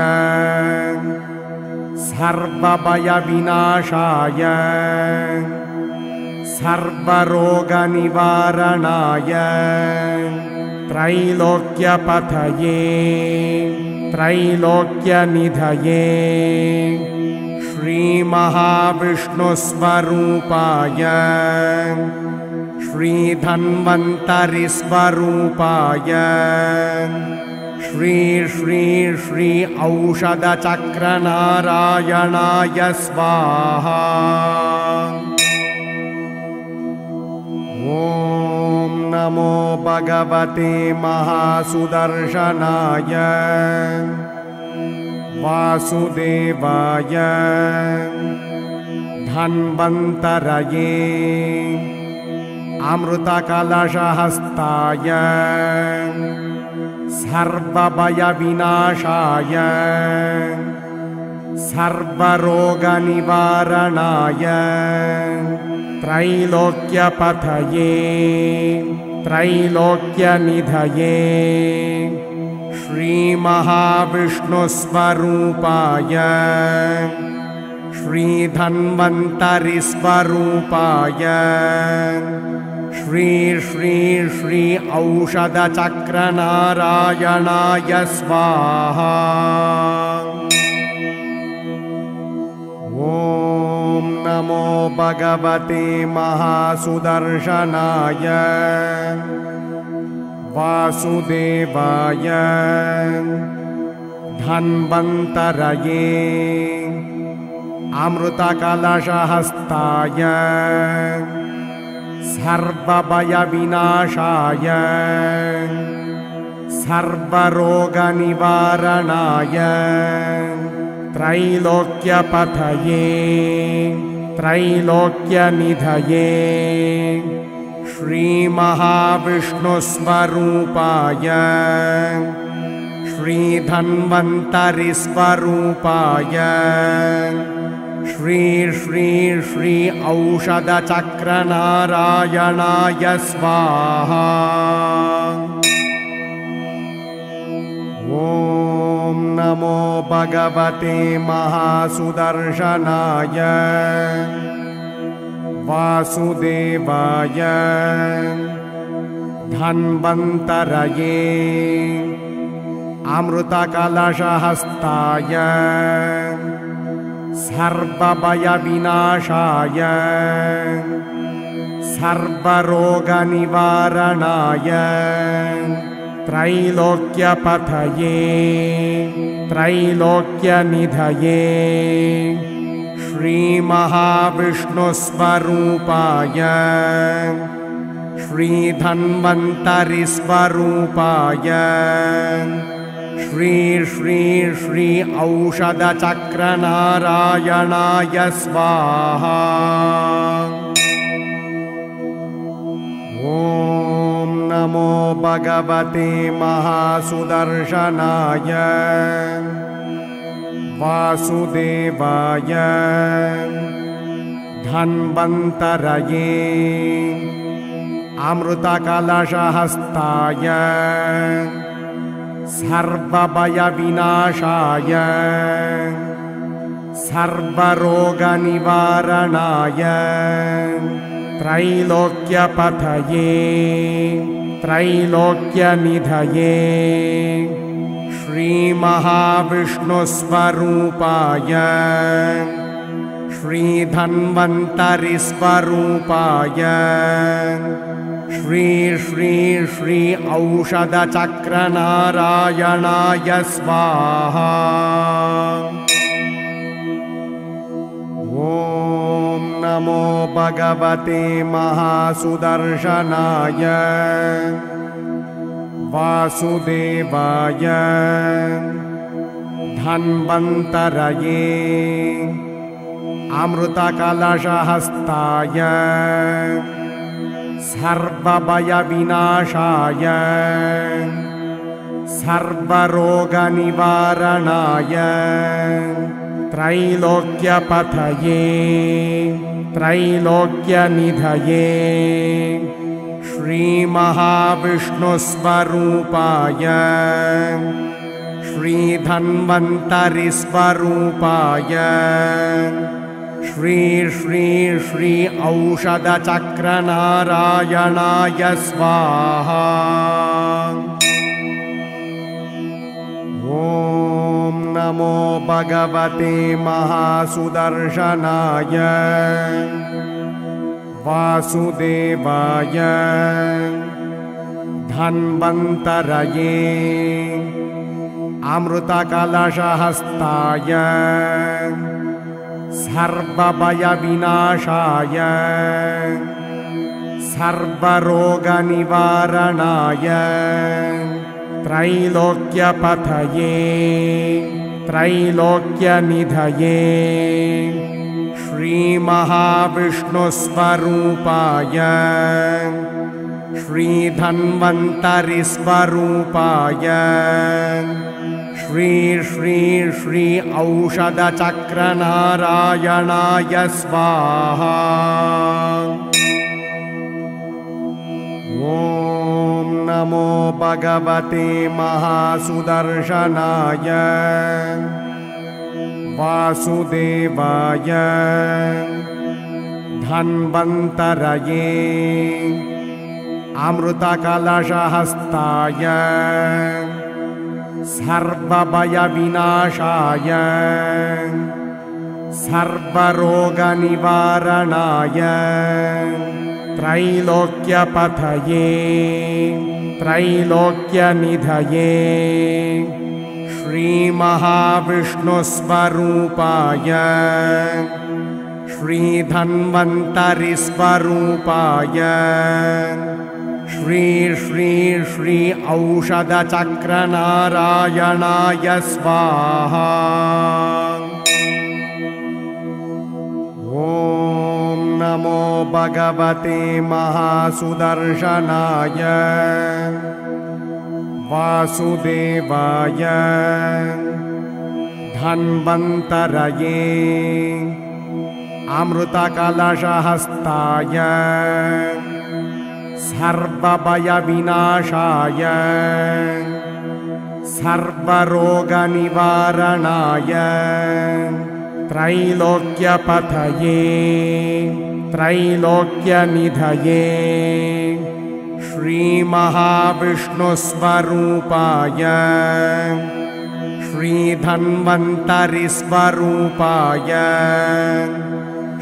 सर्वभयविनाशाय सर्वरोगनिवारणाय त्रैलोक्यपथये त्रैलोक्यनिधये श्री महाविष्णुस्वरूपाय श्री धन्वन्तरिस्वरूपाय श्री श्री श्री औषधचक्रनारायणाय स्वाहा। ओम नमो भगवते महासुदर्शनाय वासुदेवाय धन्वन्तरये अमृतकलशहस्ताय सर्वभयविनाशाय सर्वरोगनिवारणाय त्रैलोक्यपथये त्रैलोक्यनिधये श्री महाविष्णुस्वरूपाय श्री धन्वन्तरिस्वरूपाय श्री श्री श्री औषधचक्रनारायणाय स्वाहा। ओम नमो भगवते महासुदर्शनाय वासुदेवाय धन्वन्तरये अमृतकलशहस्ताय सर्वभयविनाशाय सर्वरोगनिवारणाय त्रैलोक्यपथये त्रैलोक्यनिधये श्री महाविष्णुस्वरूपाय श्री धन्वन्तरिस्वरूपाय श्री श्री श्री औषधचक्रनारायणाय स्वाहा। ओम नमो भगवते महासुदर्शनाय वासुदेवाय धन्वन्तरये अमृतकलशहस्ताय सर्वभयविनाशाय सर्वरोग निवारणाय त्रैलोक्य पथये त्रैलोक्य निधये श्री महाविष्णुस्वरूपाय श्री धन्वन्तरि स्वरूपाय श्री श्री श्री औषधचक्रनारायणाय स्वाहा। ॐ नमो भगवते महासुदर्शनाय वासुदेवाय धन्वन्तरये अमृतकलशहस्ताय सर्वभयविनाशाय सर्वरोगनिवारणाय त्रैलोक्यपथये त्रैलोक्यनिधये श्री महाविष्णुस्वरूपाय श्री धन्वन्तरि स्वरूपाय श्री श्री श्री औषधचक्रनारायणाय स्वाहा। ॐ नमो भगवते महासुदर्शनाय वासुदेवाय धन्वन्तरये अमृतकलशहस्ताय सर्वभयविनाशाय सर्वरोगनिवारणाय त्रैलोक्यपथये त्रैलोक्यनिधये श्री महाविष्णुस्वरूपाय श्री धन्वन्तरि स्वरूपाय श्री श्री श्री औषधचक्रनारायणाय स्वाहा। ॐ नमो भगवते महासुदर्शनाय वासुदेवाय धन्वन्तरये अमृतकलशहस्ताय सर्वभयविनाशाय सर्वरोगनिवारणाय त्रैलोक्यपथये त्रैलोक्यनिधये श्री महाविष्णुस्वरूपाय श्री धन्वन्तरि स्वरूपाय श्री श्री श्री औषधचक्रनारायणाय स्वाहा। ॐ नमो भगवते महासुदर्शनाय वासुदेवाय धन्वन्तरये अमृतकलशहस्ताय सर्वभयविनाशाय सर्वरोगनिवारणाय त्रैलोक्यपथये त्रैलोक्यनिधये श्री महाविष्णुस्वरूपाय श्री धन्वन्तरि स्वरूपाय श्री श्री श्री औषधचक्रनारायणाय स्वाहा। ॐ नमो भगवते महासुदर्शनाय वासुदेवाय धन्वन्तरये अमृतकलशहस्ताय सर्वभयविनाशाय सर्वरोगनिवारणाय त्रैलोक्यपथये त्रैलोक्यनिधये श्री महाविष्णुस्वरूपाय श्री धन्वन्तरि स्वरूपाय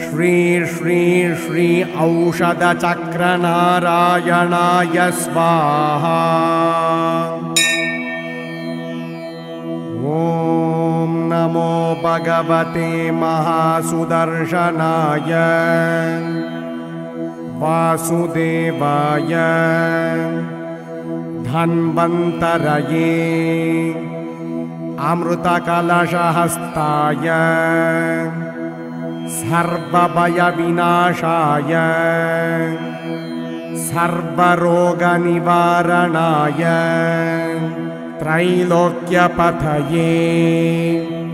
श्री श्री श्री औषध चक्र नारायणाय स्वाहा। ओम नमो भगवते महासुदर्शनाय वासुदेवाय धन्वन्तरये अमृतकलशहस्ताय सर्वभयविनाशाय सर्वरोगनिवारणाय त्रैलोक्यपथये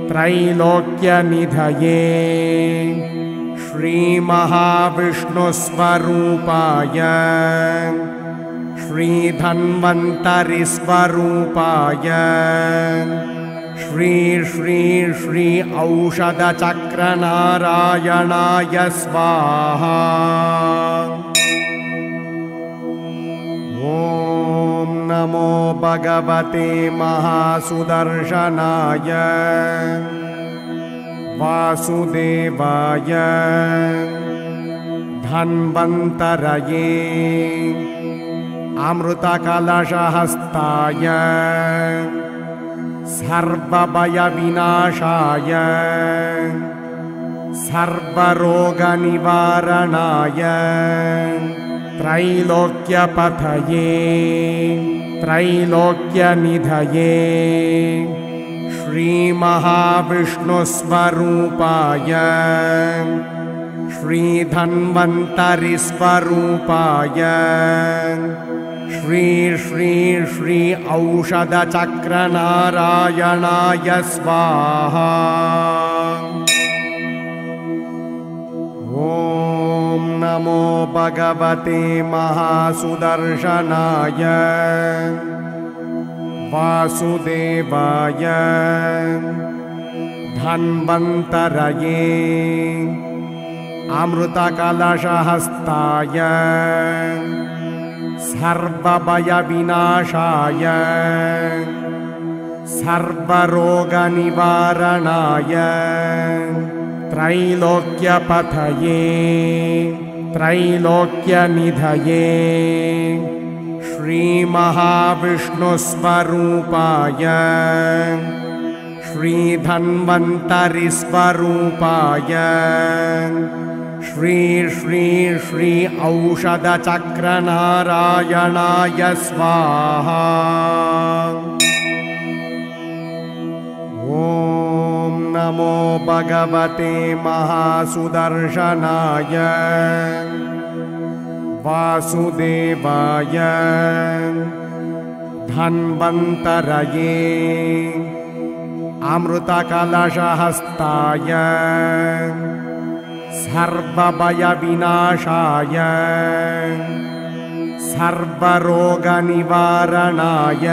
त्रैलोक्यनिधये श्री महाविष्णुस्वरूपाय श्री धन्वन्तरि स्वरूपाय श्री श्री श्री औषध चक्र नारायणाय स्वाहा। ओम नमो भगवते महासुदर्शनाय वासुदेवाय धन्वन्तरये अमृतकलशहस्ताय सर्वभयविनाशाय सर्वरोगनिवारणाय त्रैलोक्यपथये त्रैलोक्यनिधये श्री महाविष्णुस्वरूपाय श्री धन्वन्तरि स्वरूपाय श्री श्री श्री औषध चक्र नारायणाय स्वाहा। ओम नमो भगवते महासुदर्शनाय वासुदेवाय धन्वन्तरये अमृतकलशहस्ताय सर्वभयविनाशाय सर्वरोगनिवारणाय त्रैलोक्यपथये त्रैलोक्यनिधये श्री महाविष्णुस्वरूपाय श्री धन्वन्तरि स्वरूपाय श्री श्री श्री औषध चक्र नारायणाय स्वाहा। ओम नमो भगवते महासुदर्शनाय वासुदेवाय धन्वन्तरये अमृतकलशहस्ताय सर्वभयविनाशाय सर्वरोगनिवारणाय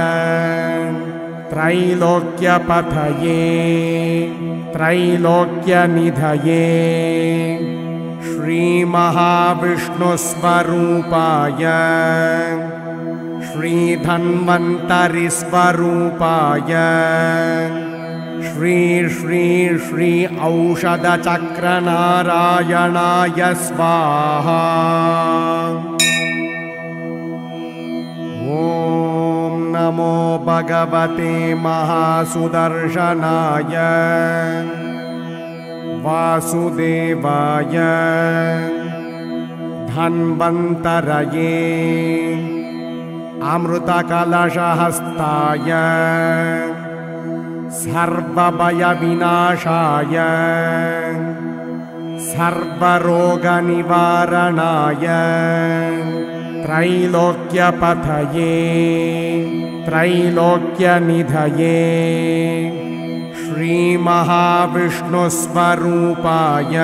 त्रैलोक्यपथये त्रैलोक्यनिधये श्री महाविष्णुस्वरूपाय श्री धन्वन्तरि स्वरूपाय श्री श्री श्री औषध चक्र नारायणाय स्वाहा। ओम नमो भगवते महासुदर्शनाय वासुदेवाय धन्वन्तरये अमृतकलशहस्ताय सर्वभयविनाशाय सर्वरोगनिवारणाय त्रैलोक्यपथये त्रैलोक्यनिधये श्री महाविष्णुस्वरूपाय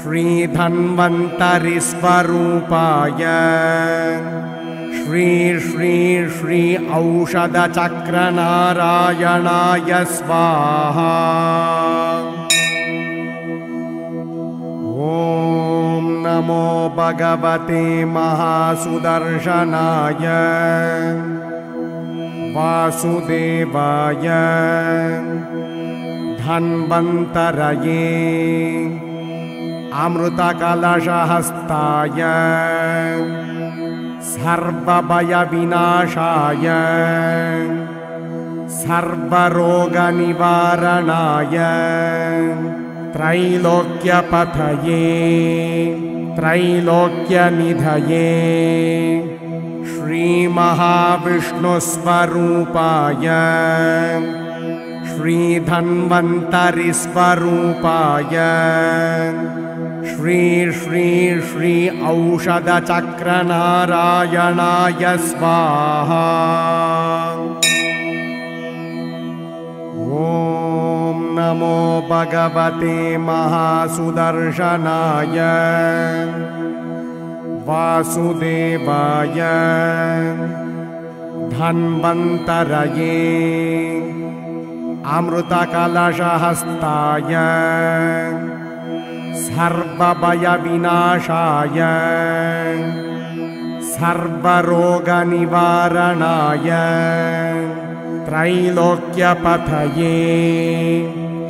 श्री धन्वन्तरि स्वरूपाय श्री श्री श्री औषध चक्र नारायणाय स्वाहा। ओम नमो भगवते महासुदर्शनाय वासुदेवाय धन्वन्तरये अमृतकलशहस्ताय सर्वभयविनाशाय सर्वरोगनिवारणाय त्रैलोक्यपथये त्रैलोक्यनिधये श्री महाविष्णुस्वरूपाय श्री धन्वन्तरि स्वरूपाय श्री श्री श्री औषधचक्रनारायणाय स्वाहा। ओम नमो भगवते महासुदर्शनाय वासुदेवाय धन्वन्तरये अमृतकलशहस्ताय सर्वभयविनाशाय सर्वरोगनिवारणाय त्रैलोक्यपथये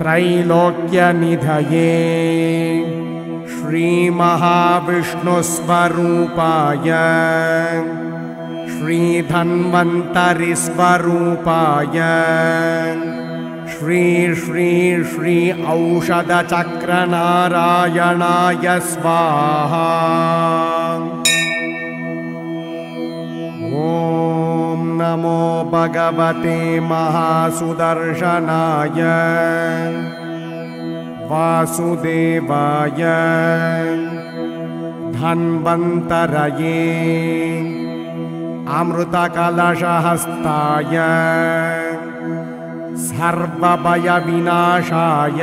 त्रैलोक्यनिधये श्री महाविष्णुस्वरूपाय श्री धन्वन्तरि स्वरूपाय श्री श्री श्री औषधचक्रनारायणाय स्वाहा। ओम नमो भगवते महासुदर्शनाय वासुदेवाय धन्वन्तरये अमृतकलशहस्ताय सर्वभयविनाशाय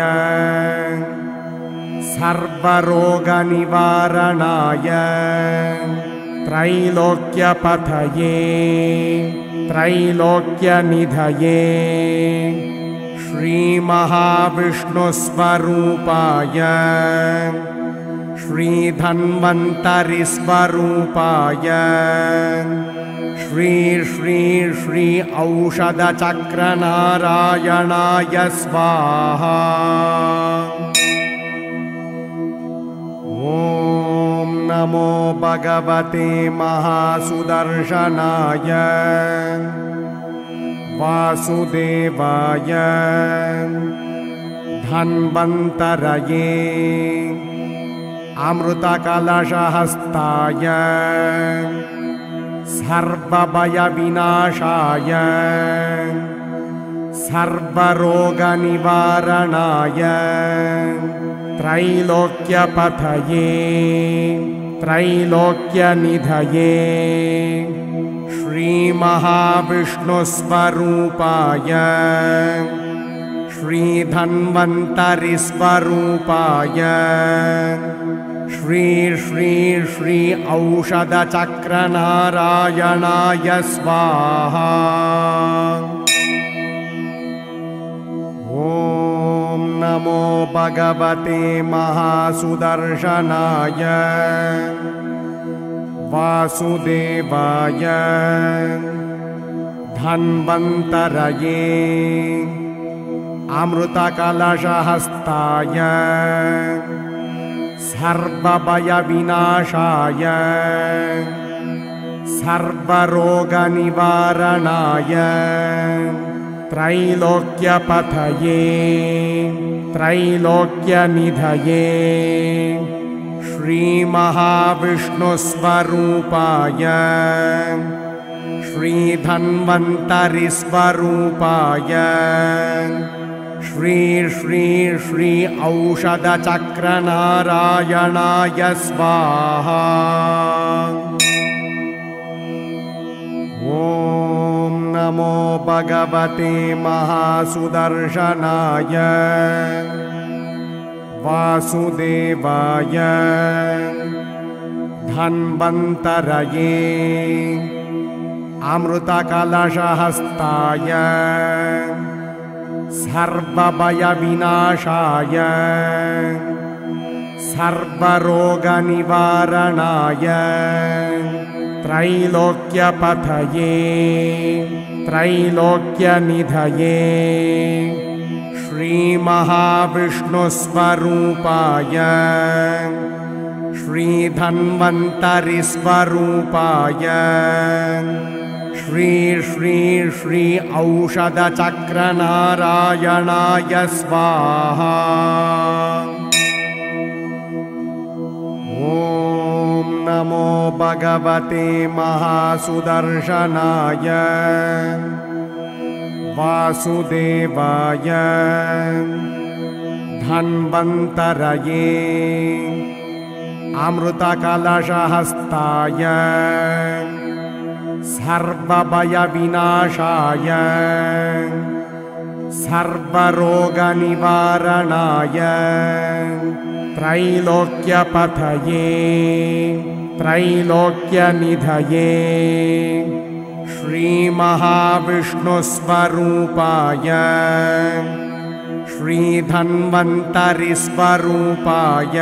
सर्वरोगनिवारणाय त्रैलोक्यपथये त्रैलोक्यनिधये श्री महाविष्णुस्वरूपाय श्री धन्वन्तरि स्वरूपाय श्री श्री श्री औषधचक्रनारायणाय स्वाहा। ओम नमो भगवते महासुदर्शनाय वासुदेवाय धन्वन्तरये अमृतकलशहस्ताय सर्वभयविनाशाय सर्वरोगनिवारणाय त्रैलोक्यपथये त्रैलोक्यनिधये श्री महाविष्णुस्वरूपाय श्री धन्वन्तरि स्वरूपाय श्री श्री श्री औषधचक्रनारायणाय स्वाहा। ओम नमो भगवते महासुदर्शनाय वासुदेवाय धन्वन्तरये अमृतकलशहस्ताय सर्वभयविनाशाय सर्वरोगनिवारणाय त्रैलोक्यपथये त्रैलोक्यनिधये श्री महाविष्णुस्वरूपाय श्री धन्वन्तरि स्वरूपाय श्री श्री श्री औषधचक्रनारायणाय स्वाहा। ओम नमो भगवते महासुदर्शनाय वासुदेवाय धन्वन्तरये अमृतकलशहस्ताय सर्वभयविनाशाय सर्वरोगनिवारणाय त्रैलोक्यपथये त्रैलोक्यनिधये श्री महाविष्णुस्वरूपाय श्री धन्वन्तरि स्वरूपाय श्री श्री श्री औषधचक्रनारायणाय स्वाहा। ओम नमो भगवते महासुदर्शनाय वासुदेवाय धन्वन्तरये अमृतकलशहस्ताय सर्वभयविनाशाय सर्वरोगनिवारणाय त्रैलोक्यपथये त्रैलोक्यनिधये श्री महाविष्णुस्वरूपाय श्री धन्वन्तरि स्वरूपाय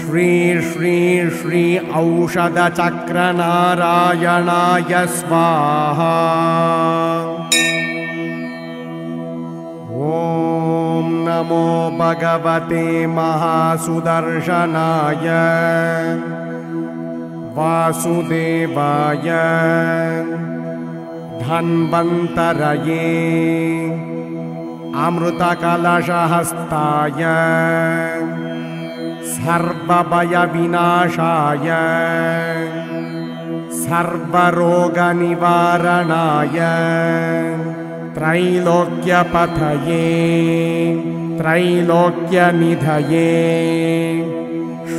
श्री श्री श्री औषधचक्रनारायणाय स्वाहा। ओम नमो भगवते महासुदर्शनाय वासुदेवाय धन्वन्तरये अमृतकलशहस्ताय सर्वभयविनाशाय सर्वरोगनिवारणाय त्रैलोक्यपथये त्रैलोक्यनिधये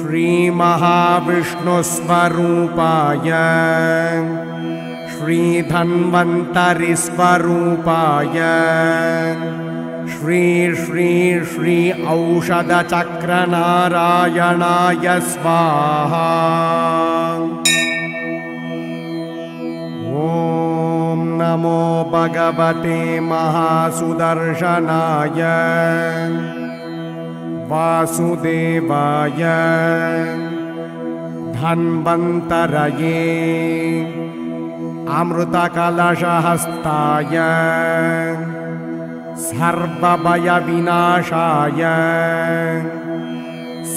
श्री महाविष्णुस्वरूपाय श्री धन्वन्तरि स्वरूपाय श्री श्री श्री औषधचक्रनारायणाय स्वाहा। ओम नमो भगवते महासुदर्शनाय वासुदेवाय धन्वन्तरये अमृतकलशहस्ताय सर्वभयविनाशाय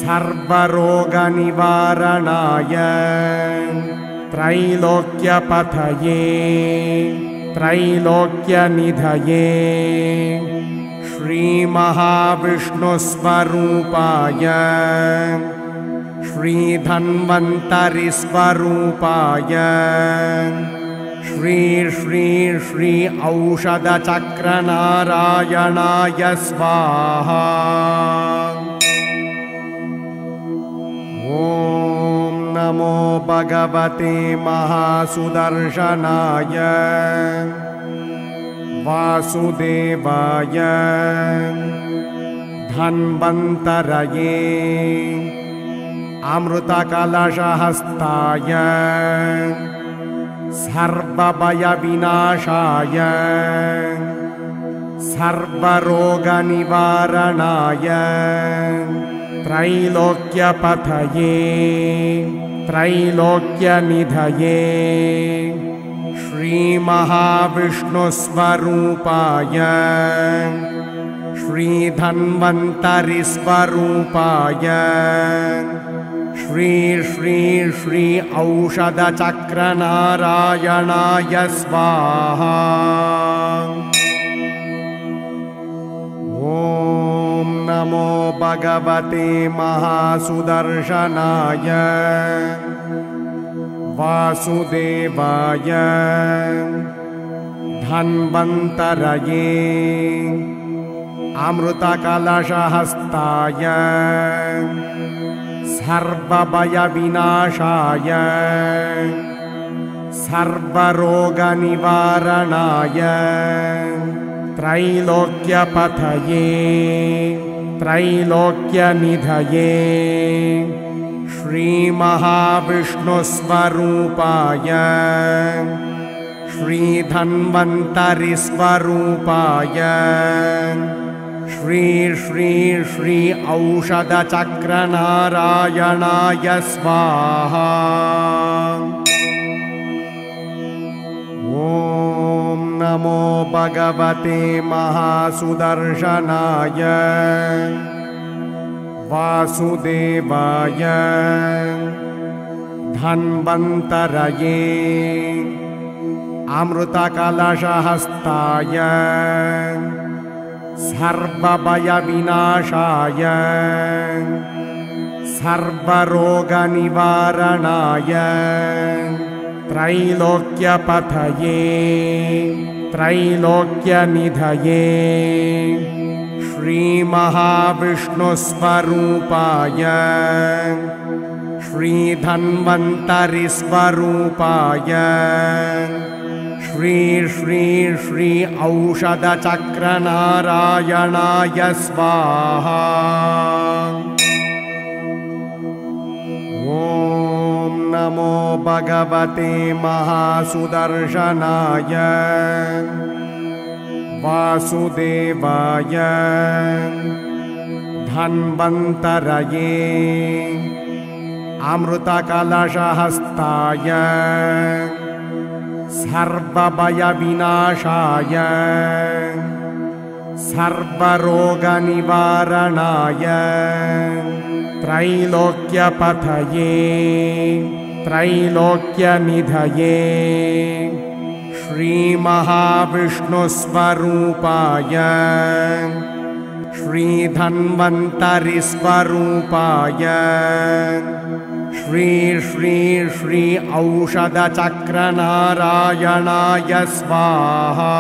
सर्वरोगनिवारणाय त्रैलोक्यपथये त्रैलोक्यनिधये श्री महाविष्णुस्वरूपाय श्री धन्वन्तरि स्वरूपाय श्री श्री श्री औषधचक्रनारायणाय स्वाहा। ओम नमो भगवते महासुदर्शनाय वासुदेवाय धन्वन्तरये अमृतकलशहस्ताय सर्वभयविनाशाय सर्वरोगनिवारणाय त्रैलोक्यपथये त्रैलोक्यनिधये श्री महाविष्णुस्वरूपाय श्री धन्वन्तरि स्वरूपाय श्री श्री श्री औषधचक्रनारायणाय स्वाहा। ओम नमो भगवते महासुदर्शनाय वासुदेवाय धन्वन्तरये अमृतकलशहस्ताय सर्वभयविनाशाय सर्वरोगनिवारणाय त्रैलोक्यपथये त्रैलोक्यनिधये श्री महाविष्णुस्वरूपाय श्री धन्वन्तरि स्वरूपाय श्री श्री श्री औषधचक्रनारायणाय स्वाहा। ओम नमो भगवते महासुदर्शनाय वासुदेवाय धन्वन्तरये अमृतकलशहस्ताय सर्वभयविनाशाय सर्वरोगनिवारणाय त्रैलोक्यपथये त्रैलोक्यनिधये श्री महाविष्णुस्वरूपाय श्री धन्वन्तरि स्वरूपाय श्री श्री श्री औषधचक्रनारायणाय स्वाहा। ओम नमो भगवते महासुदर्शनाय वासुदेवाय धन्वन्तरये अमृतकलशहस्ताय सर्वभयविनाशाय सर्वरोगनिवारणाय त्रैलोक्यपथये त्रैलोक्यनिधये श्री महाविष्णुस्वरूपाय श्री धन्वन्तरि स्वरूपाय श्री श्री श्री औषधचक्रनारायणाय स्वाहा।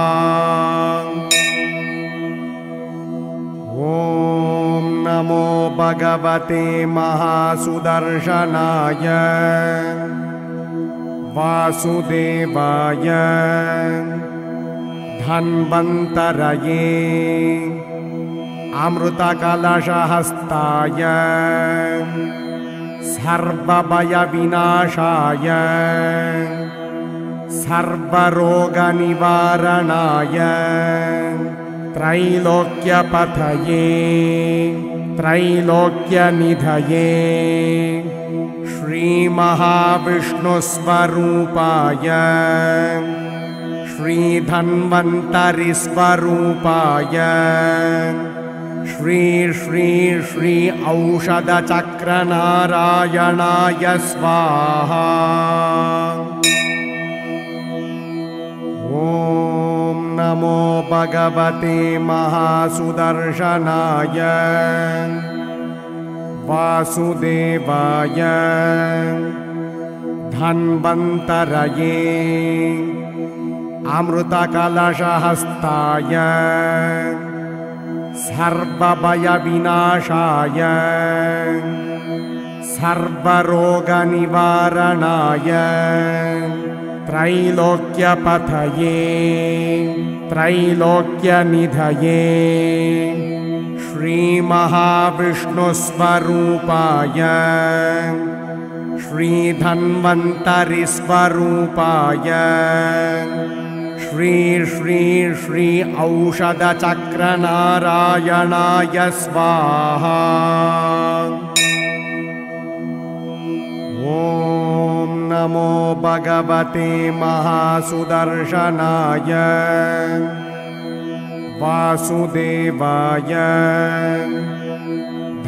ओम नमो भगवते महासुदर्शनाय वासुदेवाय धन्वन्तरये अमृतकलशहस्ताय सर्वभयविनाशाय सर्वरोगनिवारणाय त्रैलोक्यपथये त्रैलोक्यनिधये श्री महाविष्णुस्वरूपाय श्री धन्वन्तरि स्वरूपाय श्री श्री श्री औषधचक्रनारायणाय स्वाहा। ओम नमो भगवते महासुदर्शनाय वासुदेवाय धन्वन्तरये अमृतकलशहस्ताय सर्वभयविनाशाय सर्वरोगनिवारणाय त्रैलोक्यपथये त्रैलोक्यनिधये श्री महाविष्णुस्वरूपाय श्री धन्वन्तरि स्वरूपाय श्री श्री श्री औषधचक्रनारायणाय स्वाहा। ओम नमो भगवते महासुदर्शनाय वासुदेवाय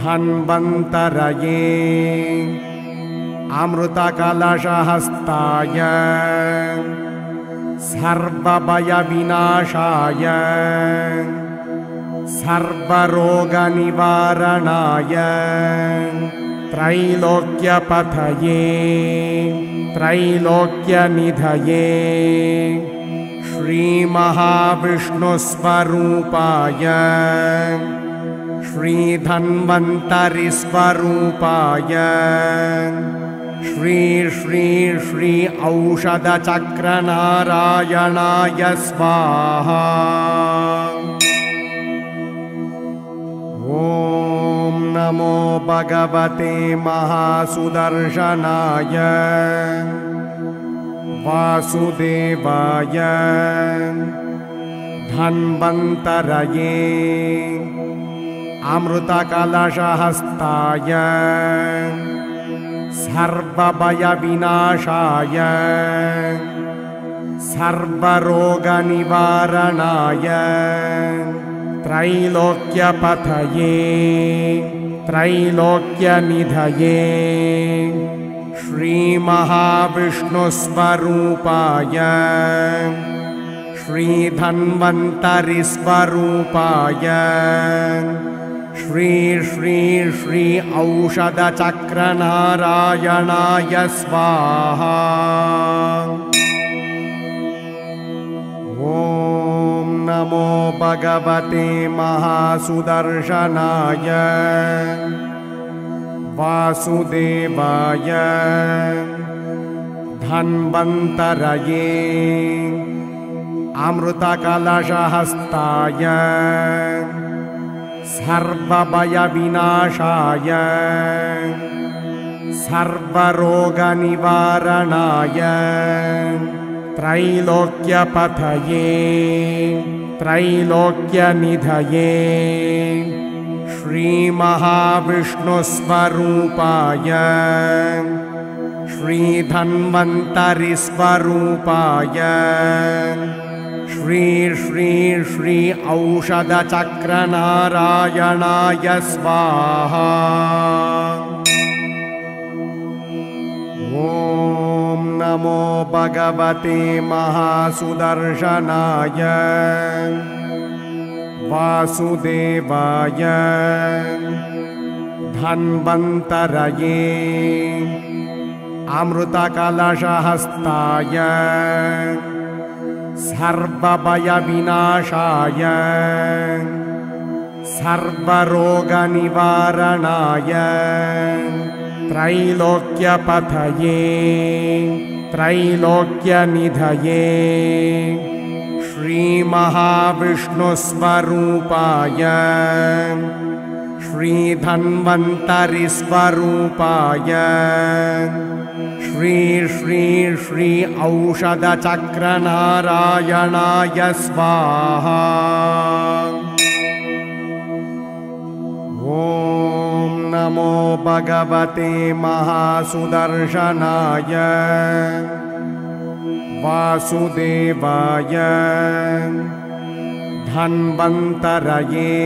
धन्वन्तरये अमृतकलशहस्ताय सर्वभयविनाशाय सर्वरोगनिवारणाय त्रैलोक्यपथये त्रैलोक्यनिधये श्री महाविष्णुस्वरूपाय श्री धन्वन्तरि स्वरूपाय श्री श्री श्री औषधचक्रनारायणाय स्वाहा। ओम नमो भगवते महासुदर्शनाय वासुदेवाय धन्वन्तरये अमृतकलशहस्ताय सर्वभयविनाशाय सर्वरोग निवारणाय त्रैलोक्य पथये त्रैलोक्य निधये श्री महाविष्णु स्वरूपाय श्री धन्वंतरि स्वरूपाय श्री श्री श्री औषध चक्र नारायणाय स्वाहा। ओम नमो भगवते महासुदर्शनाय वासुदेवाय धन्वंतरये अमृत कलशहस्ताय सर्वभय विनाशाय सर्वरोग निवारणाय त्रैलोक्य पथये त्रैलोक्य निधये श्री महाविष्णु स्वरूपाय श्री धन्वंतरि स्वरूपाय श्री श्री श्री औषध चक्र नारायणाय स्वाहा। ओम नमो भगवते महासुदर्शनाय वासुदेवाय धन्वंतरये अमृत कलशहस्ताय सर्वभय विनाशाय सर्वरोग निवारणाय त्रैलोक्य पथये त्रैलोक्य निधये श्री महाविष्णु स्वरूपाय श्री धन्वंतरि स्वरूपाय श्री श्री श्री औषध चक्र नारायणाय स्वाहा। ओम नमो भगवते महासुदर्शनाय वासुदेवाय धन्वंतरये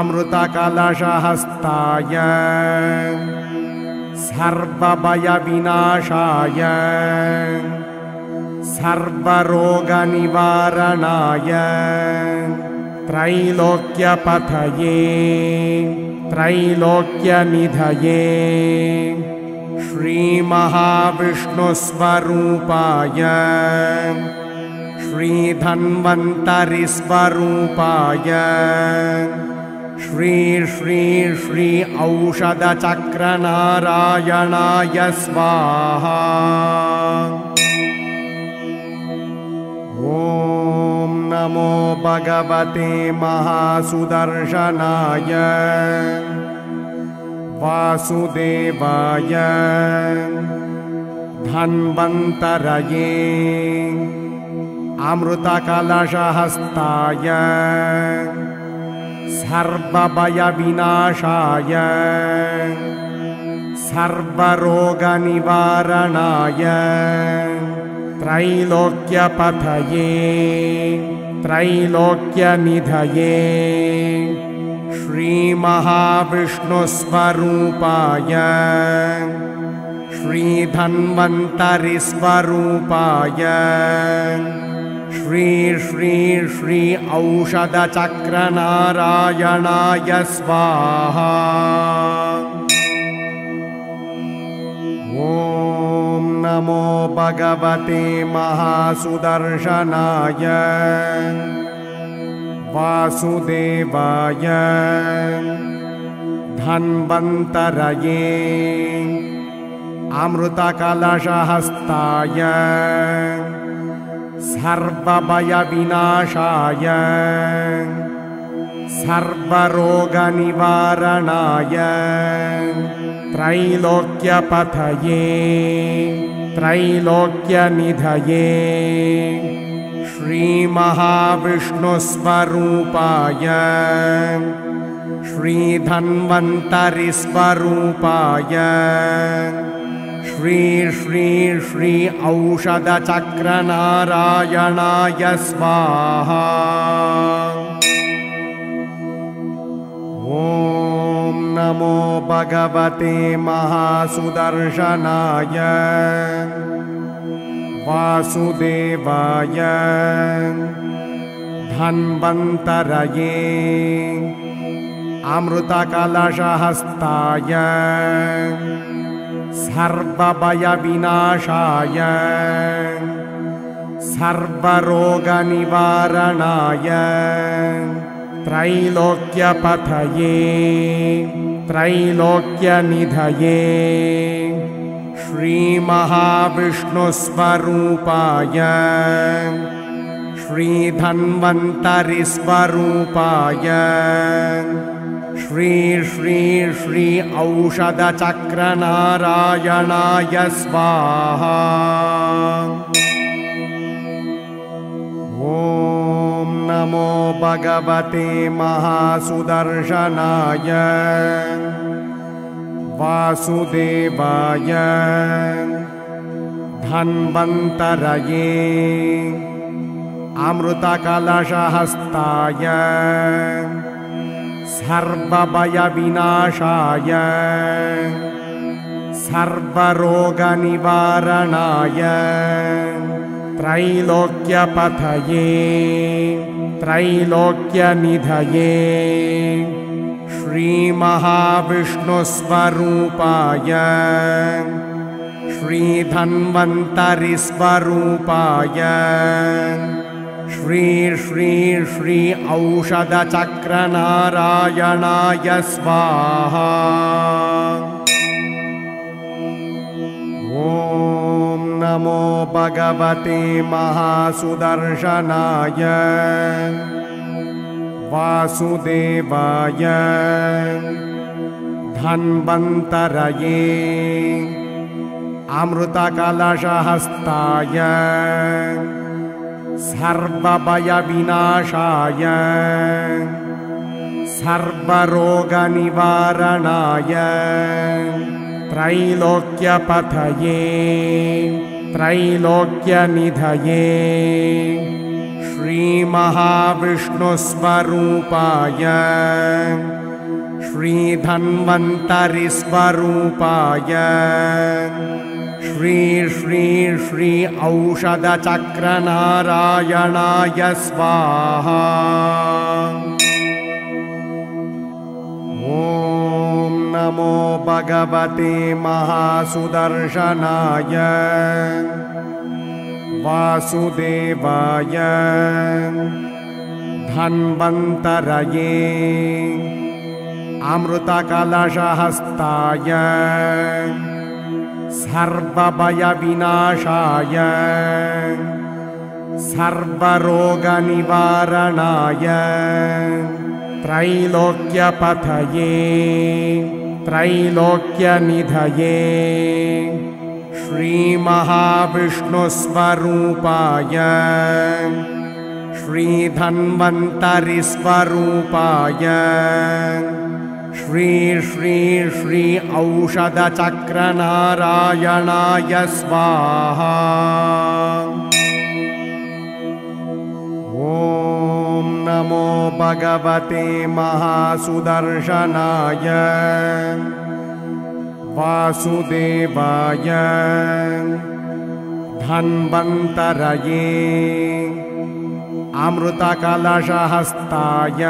अमृत कलशहस्ताय सर्वभय विनाशाय सर्वरोग निवारणाय त्रैलोक्य पथये त्रैलोक्य निधये श्री महाविष्णु स्वरूपाय श्री धन्वंतरि स्वरूपाय श्री श्री श्री औषध चक्र नारायणाय स्वाहा। ओम नमो भगवते महासुदर्शनाय वासुदेवाय धन्वंतरये अमृत कलशहस्ताय सर्वभय विनाशाय सर्वरोग निवारणाय त्रैलोक्य पथये त्रैलोक्य निधये श्री महाविष्णु स्वरूपाय श्री धन्वंतरि स्वरूपाय श्री श्री श्री औषध चक्र नारायणाय स्वाहा। ओम नमो भगवते महासुदर्शनाय वासुदेवाय धन्वंतरये अमृत कलशहस्ताय सर्वभय विनाशाय सर्वरोग निवारणाय त्रैलोक्य पथये त्रैलोक्य निधये श्री महाविष्णु स्वरूपाय श्री धन्वंतरि स्वरूपाय श्री श्री श्री औषध चक्र नारायणाय स्वाहा। ओम नमो भगवते महासुदर्शनाय वासुदेवाय धन्वंतरये अमृतकलशहस्ताय सर्वभय विनाशाय सर्वरोगनिवारणाय त्रैलोक्यपथये त्रैलोक्यनिधये श्री महाविष्णुस्वरूपाय श्री धन्वंतरि स्वरूपाय श्री श्री श्री औषध चक्र नारायणाय स्वाहा। ओम नमो भगवते महासुदर्शनाय वासुदेवाय धन्वंतरये अमृतकलशहस्ताय सर्वभय विनाशाय सर्वरोगनिवारणाय त्रैलोक्यपथये त्रैलोक्यनिधये श्री महाविष्णुस्वरूपाय श्री धन्वंतरि स्वरूपाय श्री श्री श्री औषध चक्र नारायणाय स्वाहा। ओम नमो भगवते महासुदर्शनाय वासुदेवाय धन्वंतरये अमृतकलशहस्ताय सर्वभय विनाशाय सर्वरोगनिवारणाय त्रैलोक्यपथये त्रैलोक्यनिधये श्री महाविष्णुस्वरूपाय श्री धन्वंतरि स्वरूपाय श्री श्री श्री औषध चक्र नारायणाय स्वाहा। ओम नमो भगवते महासुदर्शनाय वासुदेवाय धन्वंतरये अमृतकलशहस्ताय सर्वभय विनाशाय सर्वरोगनिवारणाय त्रैलोक्यपथये त्रैलोक्यनिधये श्री महाविष्णुस्वरूपाय श्री धन्वंतरि स्वरूपाय श्री श्री श्री औषध चक्र नारायणाय स्वाहा। ओम नमो भगवते महासुदर्शनाय वासुदेवाय धन्वंतरये अमृतकलशहस्ताय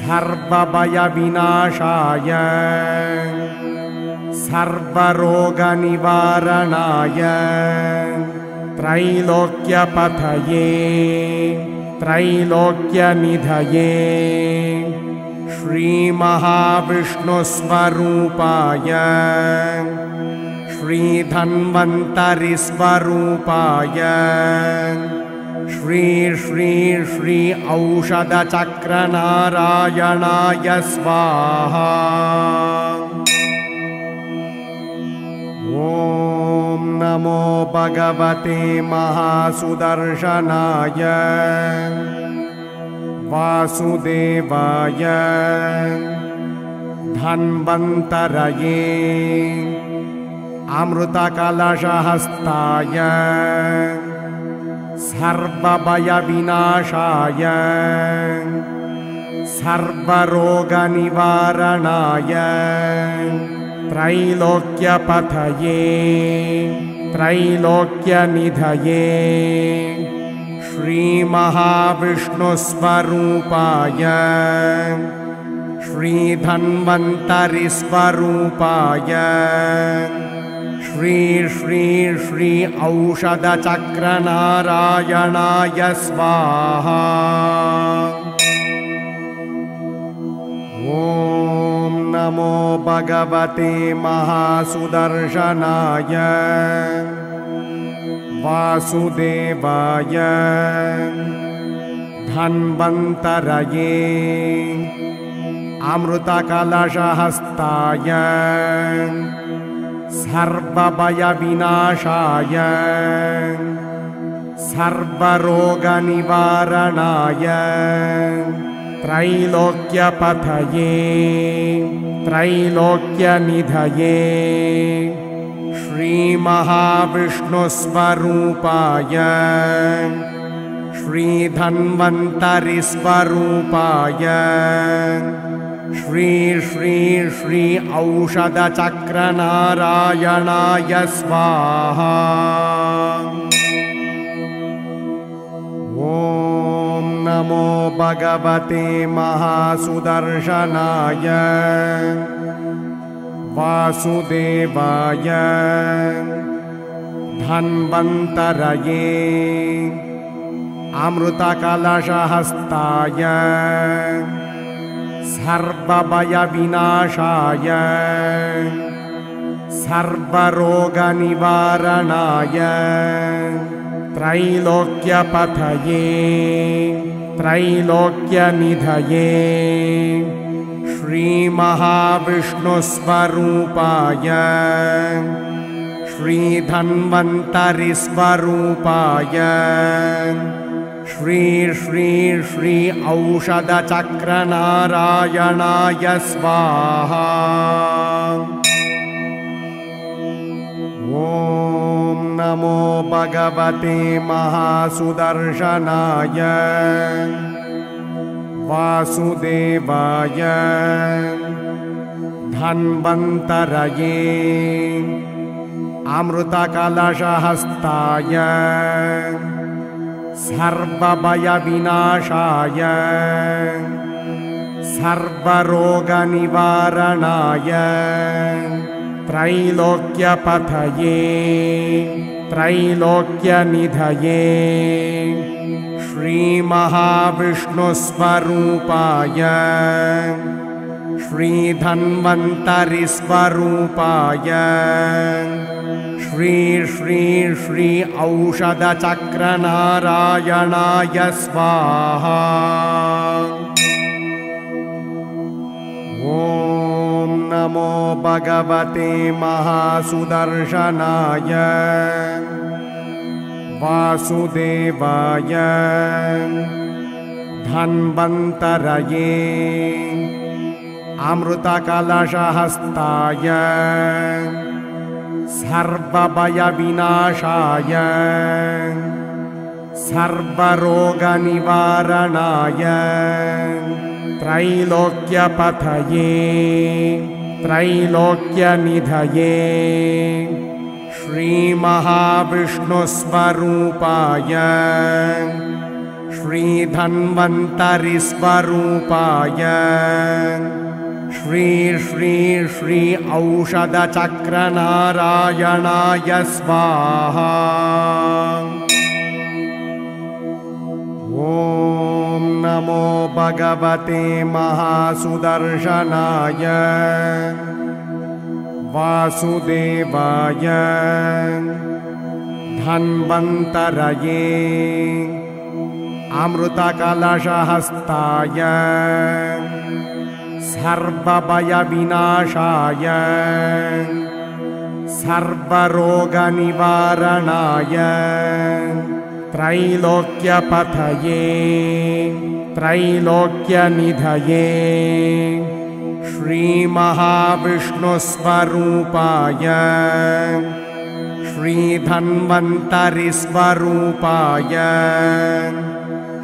सर्वभय विनाशाय सर्वरोगनिवारणाय त्रैलोक्यपथये त्रैलोक्यनिधये श्री महाविष्णुस्वरूपाय श्री धन्वंतरि स्वरूपाय श्री श्री श्री औषध चक्र नारायणाय स्वाहा। ओम नमो भगवते महासुदर्शनाय वासुदेवाय धन्वंतरये अमृतकलशहस्ताय सर्वभयविनाशाय सर्वरोगनिवारणाय त्रैलोक्यपथये त्रैलोक्यनिधये श्री महाविष्णुस्वरूपाय श्री धन्वन्तरि स्वरूपाय श्री श्री श्री औषधचक्रनारायणाय स्वाहा। ओम नमो भगवते महासुदर्शनाय वासुदेवाय धन्वन्तरये अमृतकलशहस्ताय सर्वभयविनाशाय सर्वरोगनिवारणाय त्रैलोक्यपथये त्रैलोक्यनिधये श्री महाविष्णुस्वरूपाय श्री धन्वन्तरि स्वरूपाय श्री श्री श्री औषधचक्रनारायणाय स्वाहा। ओम नमो भगवते महासुदर्शनाय वासुदेवाय धन्वन्तरये अमृतकलशहस्ताय सर्वभयविनाशाय सर्वरोगनिवारणाय त्रैलोक्यपथये त्रैलोक्यनिधये श्री महाविष्णुस्वरूपाय श्री धन्वन्तरि स्वरूपाय श्री श्री श्री औषधचक्रनारायणाय स्वाहा। ओम नमो भगवते महासुदर्शनाय वासुदेवाय धन्वन्तरये अमृतकलशहस्ताय सर्वभयविनाशाय सर्वरोगनिवारणाय त्रैलोक्यपथये त्रैलोक्यनिधये श्री महाविष्णुस्वरूपाय श्री धन्वन्तरि स्वरूपाय श्री श्री श्री औषधचक्रनारायणाय स्वाहा। ओम नमो भगवते महासुदर्शनाय वासुदेवाय धन्वन्तरये अमृतकलशहस्ताय सर्वभयविनाशाय सर्वरोगनिवारणाय त्रैलोक्यपथये त्रैलोक्यनिधये श्री महाविष्णुस्वरूपाय श्री धन्वन्तरि स्वरूपाय श्री श्री श्री औषधचक्रनारायणाय स्वाहा। ओम नमो भगवते महासुदर्शनाय वासुदेवाय धन्वन्तरये अमृतकलशहस्ताय सर्वभयविनाशाय सर्वरोगनिवारणाय त्रैलोक्यपथये त्रैलोक्यनिधये श्री महाविष्णुस्वरूपाय श्री धन्वन्तरि स्वरूपाय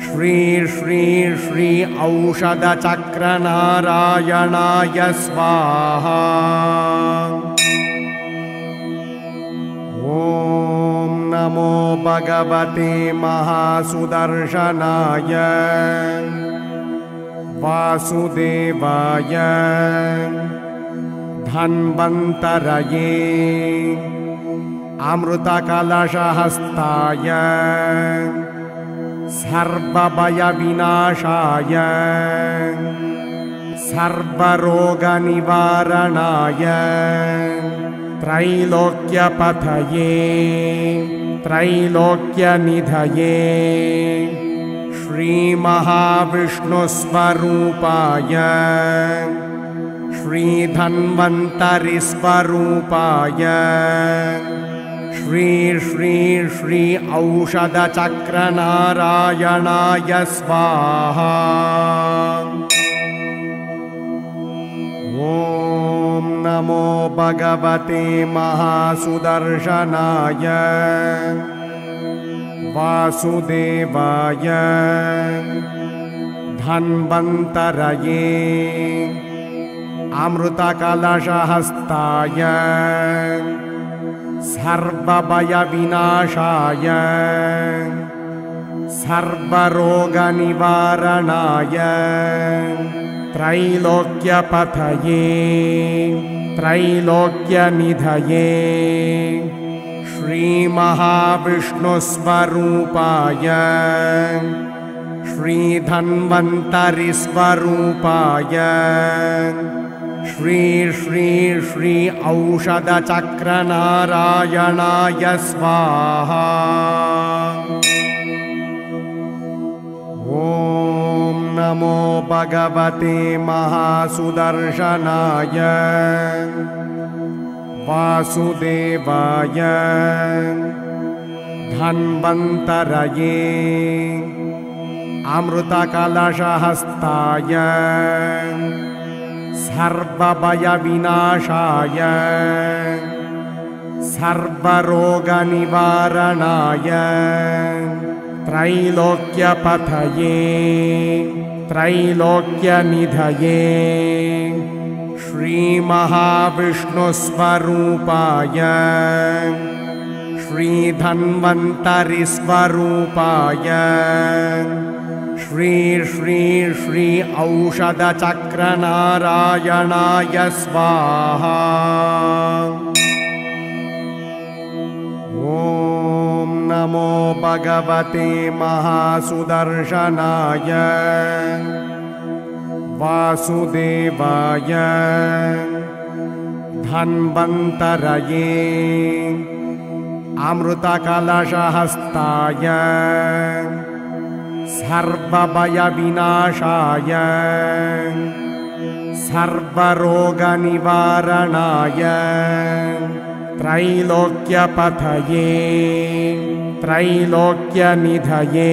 श्री श्री श्री औषधचक्रनारायणाय स्वाहा। ओम नमो भगवते महासुदर्शनाय वासुदेवाय धन्वन्तरये अमृतकलशहस्ताय सर्वभयविनाशाय सर्वरोगनिवारणाय त्रैलोक्यपथये त्रैलोक्यनिधये श्री महाविष्णुस्वरूपाय श्री धन्वन्तरि स्वरूपाय श्री श्री श्री औषधचक्रनारायणाय स्वाहा। ओम नमो भगवते महासुदर्शनाय वासुदेवाय धन्वन्तरये अमृतकलशहस्ताय सर्वभयविनाशाय सर्वरोगनिवारणाय त्रैलोक्यपथये त्रैलोक्यनिधये श्री महाविष्णुस्वरूपाय श्री धन्वन्तरि स्वरूपाय श्री श्री श्री औषधचक्रनारायणाय स्वाहा। ओम नमो भगवते महासुदर्शनाय वासुदेवाय धन्वन्तरये अमृतकलशहस्ताय सर्वभयविनाशाय सर्वरोगनिवारणाय त्रैलोक्यपथये त्रैलोक्यनिधये श्री महाविष्णुस्वरूपाय श्री धन्वन्तरि स्वरूपाय श्री श्री श्री औषधचक्रनारायणाय स्वाहा। ओम नमो भगवते महासुदर्शनाय वासुदेवाय धन्वन्तरये अमृतकलशहस्ताय सर्वभयविनाशाय सर्वरोगनिवारणाय त्रैलोक्यपथये त्रैलोक्यनिधये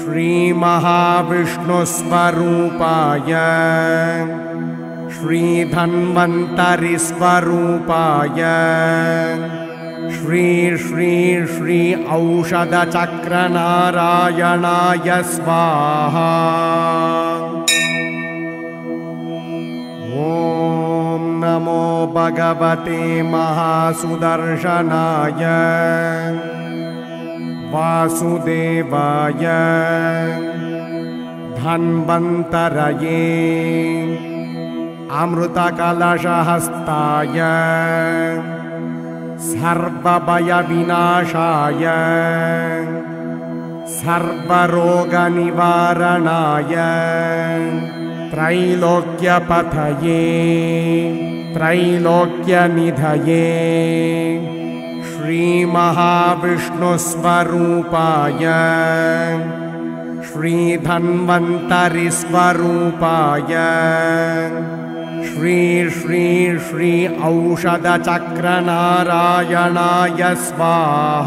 श्री महाविष्णुस्वरूपाय श्री धन्वन्तरि स्वरूपाय श्री श्री श्री औषधचक्रनारायणाय स्वाहा। ओम नमो भगवते महासुदर्शनाय वासुदेवाय धन्वन्तरये अमृतकलशहस्ताय सर्वभयविनाशाय सर्वरोगनिवारणाय त्रैलोक्यपथये त्रैलोक्यनिधये श्री महाविष्णुस्वरूपाय श्री धन्वन्तरि स्वरूपाय श्री श्री श्री औषधचक्रनारायणाय स्वाहा।